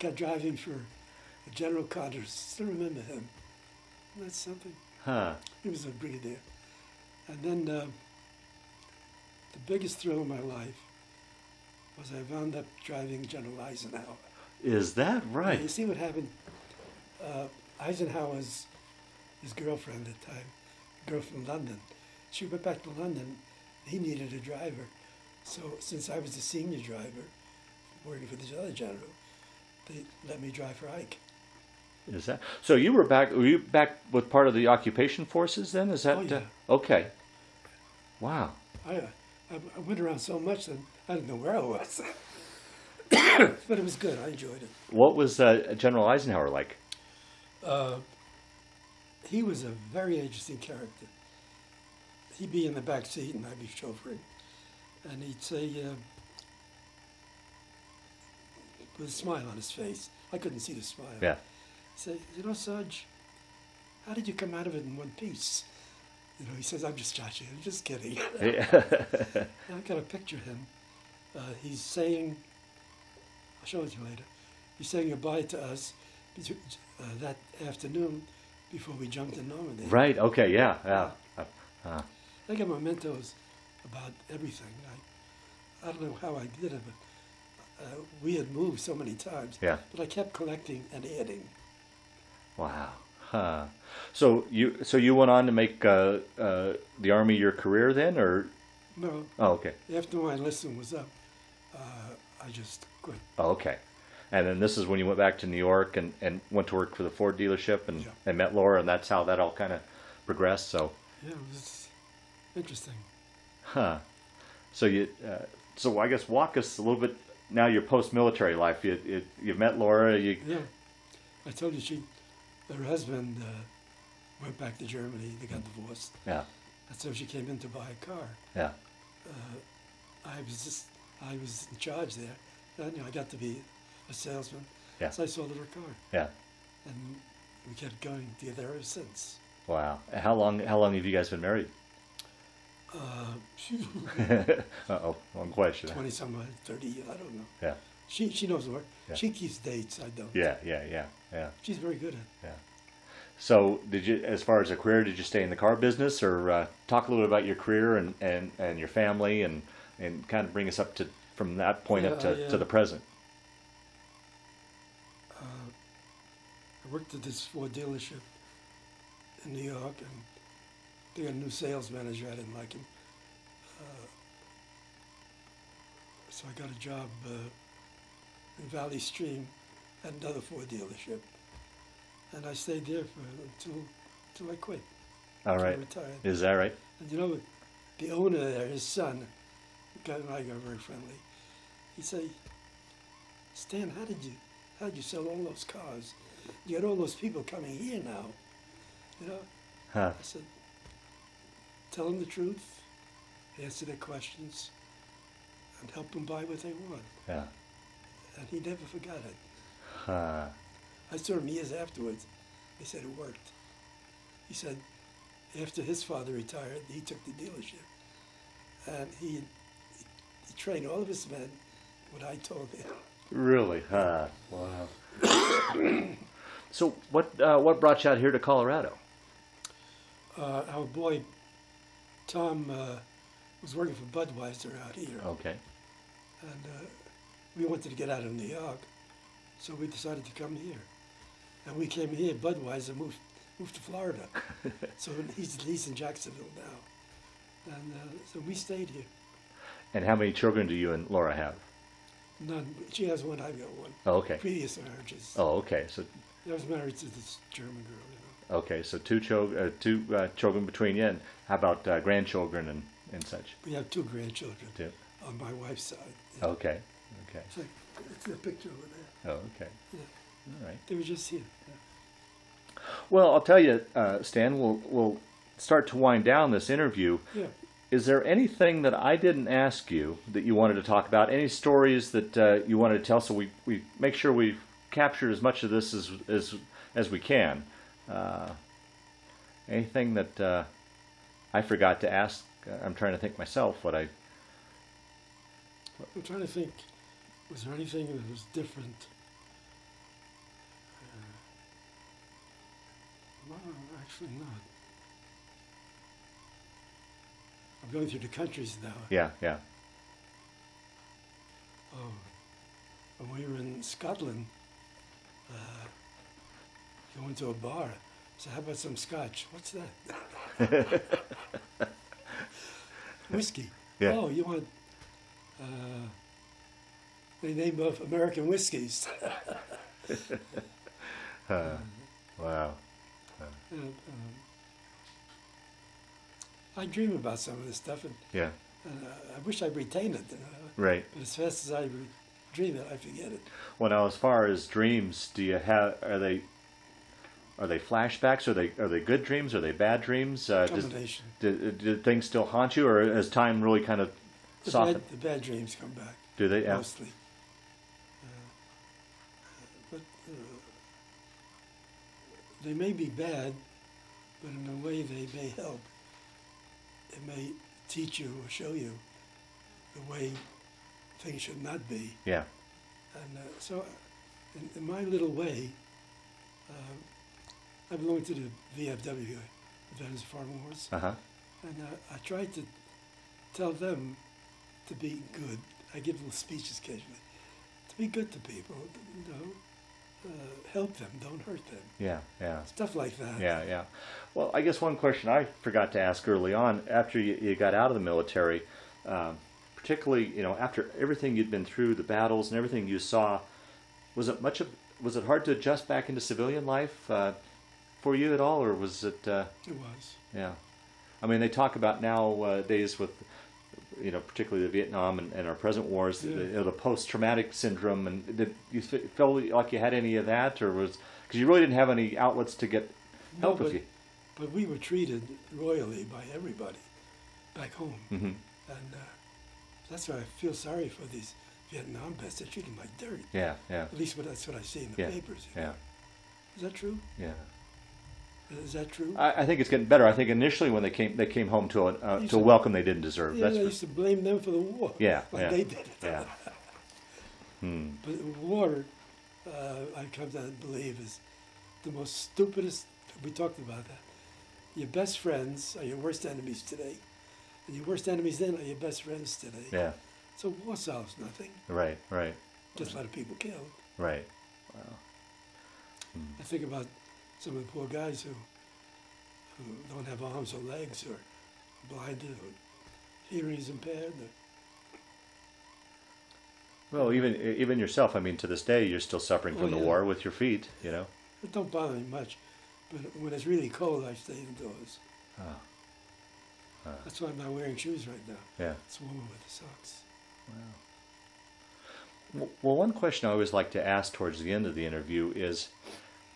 Got driving for a General Carter. Still remember him. That's something. Huh. He was a brigadier. And then uh, the biggest thrill of my life was I wound up driving General Eisenhower. Is that right? Yeah, you see what happened? Uh, Eisenhower's his girlfriend at the time, a girl from London. She went back to London. He needed a driver. So since I was the senior driver, working for this other general, they let me drive for Ike. Is that so? You were back. Were you back with part of the occupation forces then? Is that oh, yeah. uh, okay? Wow. I, I I went around so much that I didn't know where I was, but it was good. I enjoyed it. What was uh, General Eisenhower like? Uh, he was a very interesting character. He'd be in the back seat and I'd be chauffeuring, and he'd say. Uh, With a smile on his face. I couldn't see the smile. Yeah. He said, you know, Sarge, how did you come out of it in one piece? You know, he says, I'm just joshing. I'm just kidding. Yeah. I got to picture him. Uh, he's saying, I'll show it to you later. He's saying goodbye to us uh, that afternoon before we jumped in Normandy. Right. Okay. Yeah. Yeah. Uh, uh. I got mementos about everything. I, I don't know how I did it, but Uh, we had moved so many times, yeah. But I kept collecting and adding. Wow! Huh. So you so you went on to make uh, uh, the Army your career then, or no? Oh, okay. After my enlistment was up, uh, I just quit. Oh, okay. And then this is when you went back to New York and, and went to work for the Ford dealership and, yeah. and met Laura, and that's how that all kind of progressed. So yeah, it was interesting. Huh. So you, uh, so I guess walk us a little bit now your post-military life. You you you met Laura. You yeah. I told you she, her husband uh, went back to Germany. They got divorced. Yeah. And so she came in to buy a car. Yeah. Uh, I was just I was in charge there. And, you know, I got to be a salesman. Yeah. So I sold her a car. Yeah. And we kept going together ever since. Wow. How long? How long have you guys been married? Uh, Uh-oh, wrong question. twenty-some, thirty, I don't know. Yeah. She she knows work. Yeah. She keeps dates, I don't. Yeah, yeah, yeah, yeah. She's very good at it. Yeah. So did you, as far as a career, did you stay in the car business, or uh, talk a little bit about your career and, and, and your family, and, and kind of bring us up to, from that point yeah, up to, I, uh, to the present? Uh, I worked at this Ford dealership in New York, and they got a new sales manager. I didn't like him. Uh, so I got a job uh, in Valley Stream at another Ford dealership. And I stayed there for until, until I quit. All right. I retired. Is that right? And you know, the owner there, his son, the guy and I got very friendly. He'd say, Stan, how did you, how did you sell all those cars? You got all those people coming here now. You know? Huh. I said, tell them the truth, answer their questions, and help them buy what they want. Yeah. And he never forgot it. Huh. I saw him years afterwards. He said it worked. He said after his father retired, he took the dealership. And he, he, he trained all of his men what I told him. Really? Huh. Wow. So what, uh, what brought you out here to Colorado? Uh, our boy... Tom uh, was working for Budweiser out here. Okay. And uh, we wanted to get out of New York, so we decided to come here. And we came here, Budweiser moved, moved to Florida. So he's, he's in Jacksonville now. And uh, so we stayed here. And how many children do you and Laura have? None. She has one, I've got one. Oh, okay. Previous marriages. Oh, okay. So I was married to this German girl, you know. Okay, so two, cho uh, two uh, children between you, and how about uh, grandchildren and, and such? We have two grandchildren two. on my wife's side. Yeah. Okay, okay. It's, like, it's a picture over there. Oh, okay. Yeah. All right. They were just here. Yeah. Well, I'll tell you, uh, Stan, we'll, we'll start to wind down this interview. Yeah. Is there anything that I didn't ask you that you wanted to talk about? Any stories that uh, you wanted to tell, so we, we make sure we've captured as much of this as, as, as we can? Uh, anything that uh, I forgot to ask? I'm trying to think myself what I... What? I'm trying to think, was there anything that was different? Uh, no, actually not. I'm going through the countries now. Yeah, yeah. Oh, when we were in Scotland, uh, go into a bar. So how about some scotch? What's that? Whiskey. Yeah. Oh, you want? Uh, they name of American whiskeys. uh, um, wow. Uh, um, I dream about some of this stuff, and yeah, and, uh, I wish I retained it. You know? Right. But as fast as I re dream it, I forget it. Well, now as far as dreams, do you have? Are they? Are they flashbacks? Are they are they good dreams? Are they bad dreams? Uh, Combination. Did things still haunt you, or has time really kind of the softened? Bad, the bad dreams come back. Do they? Yeah. Mostly. Uh, but uh, they may be bad, but in a way they may help. It may teach you or show you the way things should not be. Yeah. And uh, so, in, in my little way. Uh, I belong to the V F W, Veterans of Foreign Wars, uh -huh. and uh, I try to tell them to be good. I give little speeches occasionally. To be good to people, you know, uh, help them, don't hurt them. Yeah, yeah. Stuff like that. Yeah, yeah. Well, I guess one question I forgot to ask early on, after you, you got out of the military, um, particularly, you know, after everything you'd been through, the battles and everything you saw, Was it much of, was it hard to adjust back into civilian life uh, for you at all, or was it? Uh, it was. Yeah, I mean, they talk about nowadays with, you know, particularly the Vietnam and, and our present wars, yeah. the, you know, the post-traumatic syndrome, and did you feel like you had any of that, or was, because you really didn't have any outlets to get help no, but, with you? But we were treated royally by everybody back home, mm-hmm. and uh, that's why I feel sorry for these Vietnam vets. They're treated like dirt. Yeah, yeah. At least what, that's what I see in the yeah, papers. You know? Yeah. Is that true? Yeah. Is that true? I, I think it's getting better. I think initially when they came, they came home to a uh, to a welcome they didn't deserve. Yeah, that's they used to blame them for the war. Yeah, like yeah. They did it. Yeah. hmm. But war, uh, I come to believe, is the most stupidest. We talked about that. Your best friends are your worst enemies today, and your worst enemies then are your best friends today. Yeah. So war solves nothing. Right, right. Just a lot of people killed. Right. Wow. Hmm. I think about some of the poor guys who, who don't have arms or legs, or blinded, or hearing is impaired. Well, even even yourself. I mean, to this day, you're still suffering from oh, yeah. the war with your feet. You know. It don't bother me much, but when it's really cold, I stay indoors. Oh. Oh. That's why I'm not wearing shoes right now. Yeah. It's warmer with the socks. Wow. Well, one question I always like to ask towards the end of the interview is,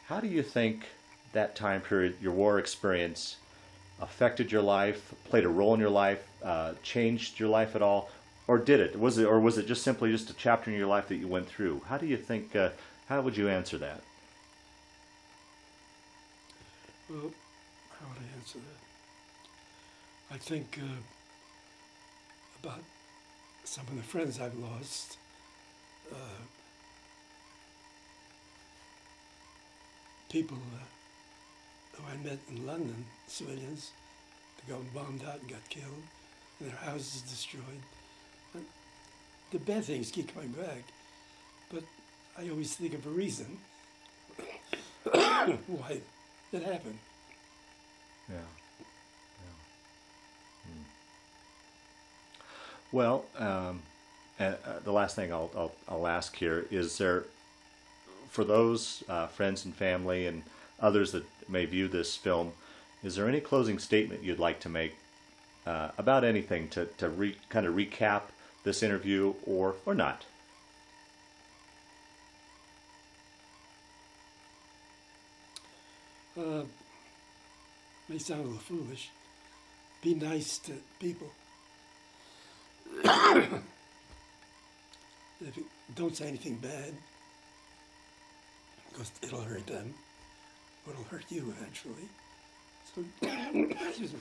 how do you think that time period, your war experience, affected your life, played a role in your life, uh, changed your life at all, or did it? Was it, or was it just simply just a chapter in your life that you went through? How do you think? Uh, how would you answer that? Well, how would I answer that? I think uh, about some of the friends I've lost. Uh, people uh, who I met in London, civilians, they got bombed out and got killed, and their houses destroyed. And the bad things keep coming back, but I always think of a reason why that happened. Yeah. yeah. Mm. Well, um, and, uh, the last thing I'll, I'll, I'll ask here, is there, for those uh, friends and family and others that may view this film, is there any closing statement you'd like to make uh, about anything to, to re, kind of recap this interview, or, or not? Uh, may sound a little foolish. Be nice to people. If you don't say anything bad, because it'll hurt them, or it'll hurt you eventually. So, excuse me.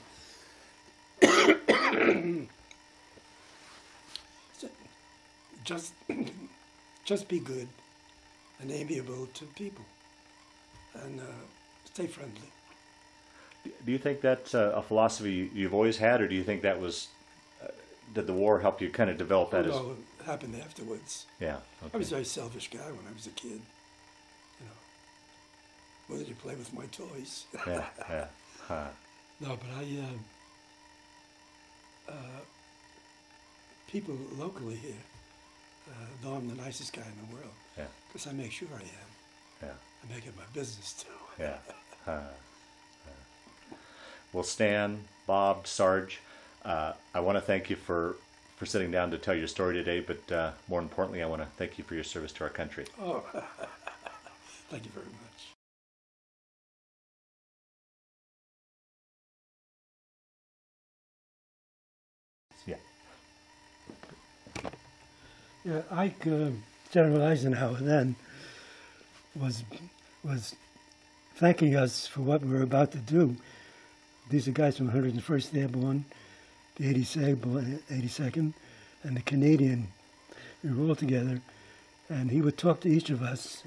so, just, just be good and amiable to people, and uh, stay friendly. Do you think that's uh, a philosophy you've always had, or do you think that was, uh, did the war help you kind of develop that? Oh, as... No, it happened afterwards. Yeah. Okay. I was a very selfish guy when I was a kid. Whether you play with my toys. yeah, yeah. Huh. No, but I, uh, uh, people locally here uh, know I'm the nicest guy in the world. Yeah. Because I make sure I am. Yeah. I make it my business too. yeah. Huh. Huh. Well, Stan, Bob, Sarge, uh, I want to thank you for, for sitting down to tell your story today, but uh, more importantly, I want to thank you for your service to our country. Oh, thank you very much. Yeah, Ike, uh, General Eisenhower then was was thanking us for what we were about to do. These are guys from one hundred and first Airborne, the eighty-second, and the Canadian. We were all together, and he would talk to each of us.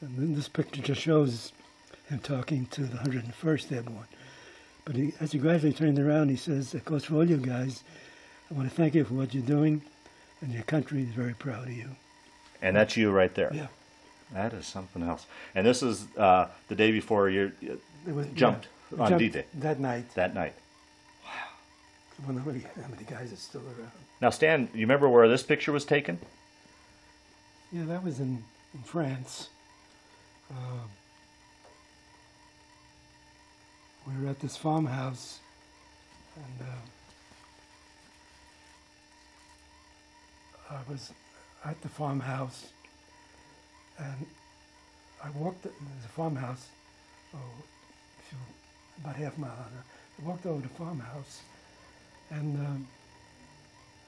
And then this picture just shows him talking to the one hundred and first Airborne. But he, as he gradually turned around, he says, "Of course, for all you guys, I want to thank you for what you're doing. And your country is very proud of you." And that's you right there. Yeah. That is something else. And this is uh, the day before you uh, jumped yeah, on D-Day. That night. That night. Wow. I wonder how many, how many guys are still around. Now, Stan, you remember where this picture was taken? Yeah, that was in in France. Um, we were at this farmhouse, and uh, I was at the farmhouse, and I walked into the farmhouse, oh, if you, about half a mile on her. I walked over to the farmhouse, and um,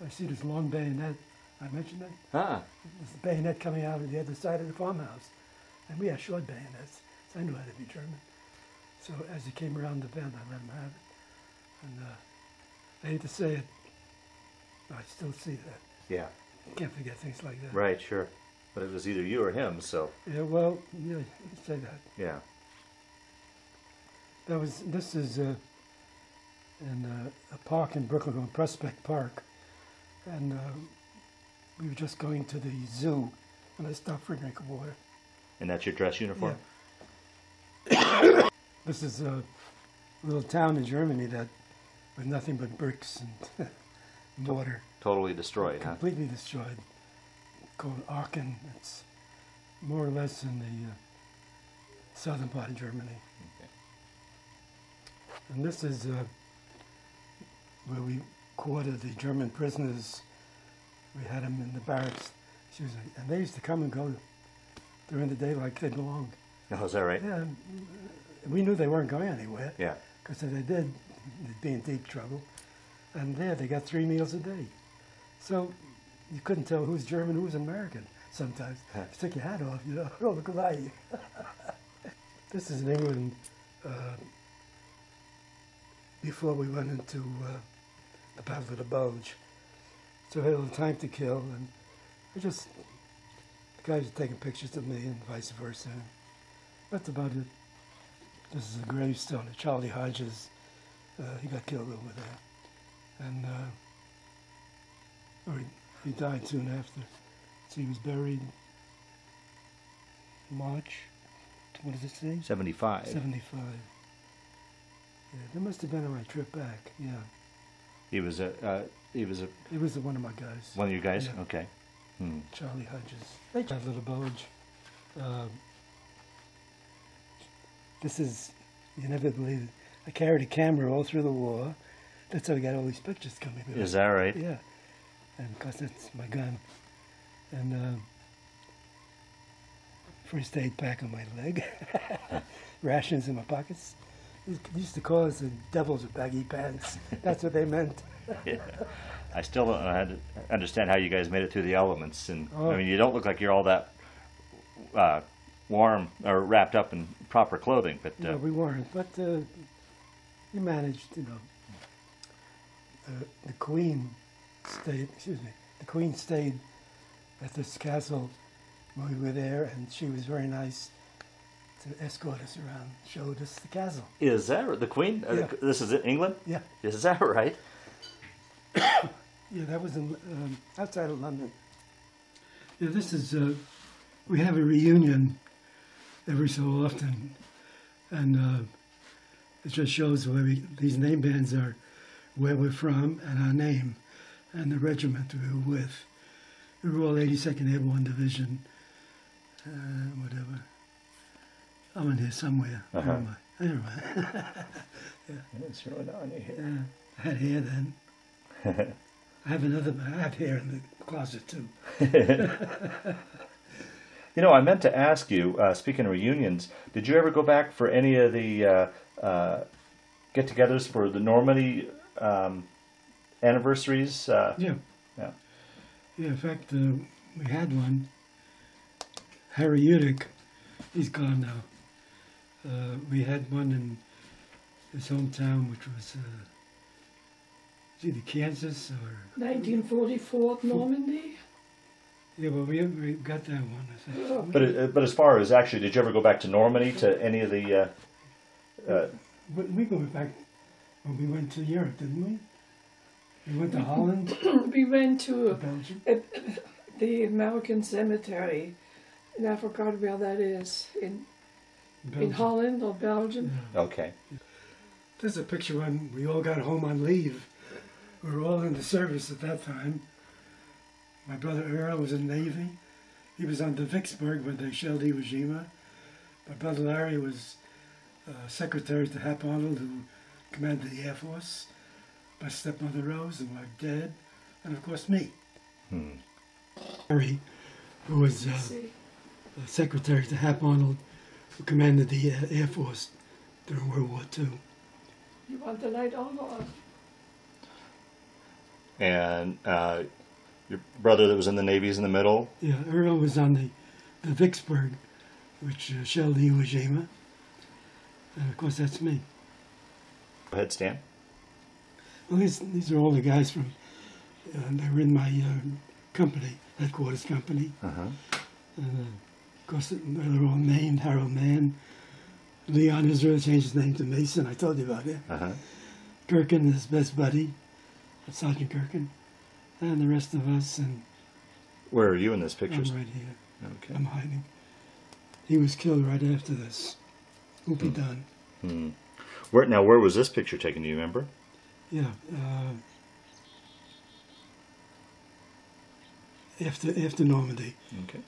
I see this long bayonet. I mentioned that. Ah. There's a bayonet coming out of the other side of the farmhouse. And we had short bayonets, so I knew how to be German. So as he came around the bend, I let him have it. And uh, I hate to say it, I still see that. Yeah. You can't forget things like that. Right, sure. But it was either you or him, so. Yeah, well, yeah, you say that. Yeah. That was, this is uh, in uh, a park in Brooklyn called Prospect Park. And uh, we were just going to the zoo, and I stopped for a drink of water. And that's your dress uniform? Yeah. This is a little town in Germany that with nothing but bricks and mortar. Totally destroyed, completely huh? Completely destroyed. Called Aachen. It's more or less in the uh, southern part of Germany. Okay. And this is uh, where we quartered the German prisoners. We had them in the barracks, excuse me, and they used to come and go during the day like they belonged. Oh, is that right? Yeah. We knew they weren't going anywhere. Yeah. Because if they did, they'd be in deep trouble. And there, they got three meals a day. So you couldn't tell who's German, who's American sometimes. Huh. If you took your hat off, you know, oh, look at you. This is in England uh, before we went into uh, the Battle of the Bulge. So I had a little time to kill, and I just, the guys were taking pictures of me and vice versa. That's about it. This is a gravestone of Charlie Hodges. Uh, he got killed over there. And, uh, or he, he died soon after. So he was buried March, what does it say? seventy-five. seventy-five. Yeah, that must have been on my trip back, yeah. He was a... Uh, He was a... He was one of my guys. One of your guys? Yeah. Okay. Hmm. Charlie Hodges. They had a little bulge. Uh, this is... You never believe it. I carried a camera all through the war. That's how we got all these pictures coming. Is with. That right? Yeah. And, of course, that's my gun. And... Uh, first aid pack on my leg. Rations in my pockets. It used to call us the devils with baggy pants. That's what they meant. Yeah. I still don't understand how you guys made it through the elements. And oh. I mean, you don't look like you're all that uh, warm or wrapped up in proper clothing. But uh, no, we weren't. But uh, we managed, you know. Uh, the Queen stayed. Excuse me. The Queen stayed at this castle when we were there, and she was very nice to escort us around, showed us the castle. Is that the Queen? Yeah. This is England. Yeah. Is that right? Yeah, that was in, um, outside of London. Yeah, this is, uh, we have a reunion every so often, and uh, it just shows where we, these name bands are, where we're from, and our name, and the regiment we were with. We were all eighty-second Airborne Division, uh, whatever. I'm in here somewhere. Uh-huh. Never mind. Never mind. Yeah. It's really on your hair. Uh, I had hair then. I have another. I have hair in the closet too. You know, I meant to ask you. Uh, speaking of reunions, did you ever go back for any of the uh, uh, get-togethers for the Normandy um, anniversaries? Uh, yeah, yeah, yeah. In fact, uh, we had one. Harry Udick, he's gone now. Uh, we had one in his hometown, which was. Uh, Either Kansas or nineteen forty-four Normandy. Yeah, well, we we got that one. I think. Oh. But it, but as far as actually, did you ever go back to Normandy to any of the? Uh, uh, we go back when we went to Europe, didn't we? We went to Holland. We went to, to Belgium. A, the American cemetery, and I forgot where that is in Belgium. In Holland or Belgium. Yeah. Okay. This is a picture when we all got home on leave. We were all in the service at that time. My brother Earl was in the Navy. He was on the Vicksburg when they shelled Iwo Jima. But Brother Larry was uh, secretary to Hap Arnold, who commanded the Air Force. My stepmother Rose and my dad, and of course me. Hmm. Larry, who was uh, secretary to Hap Arnold, who commanded the uh, Air Force during World War Two. You want the light on or off? And uh, your brother that was in the Navy is in the middle? Yeah, Earl was on the, the Vicksburg, which uh, shelled Iwo Jima. And of course, that's me. Go ahead, Stan. Well, these, these are all the guys from, uh, they were in my uh, company, headquarters company. Uh-huh. And, uh, of course, they're all named Harold Mann. Leon Israel changed his name to Mason, I told you about it. Uh-huh. Kirkin, his best buddy. Sergeant Kirkin, and the rest of us. And where are you in this picture? I'm right here. Okay. I'm hiding. He was killed right after this. Whoopie hmm. Dunn. Hmm. Where, now, where was this picture taken? Do you remember? Yeah. Uh, after after Normandy. Okay.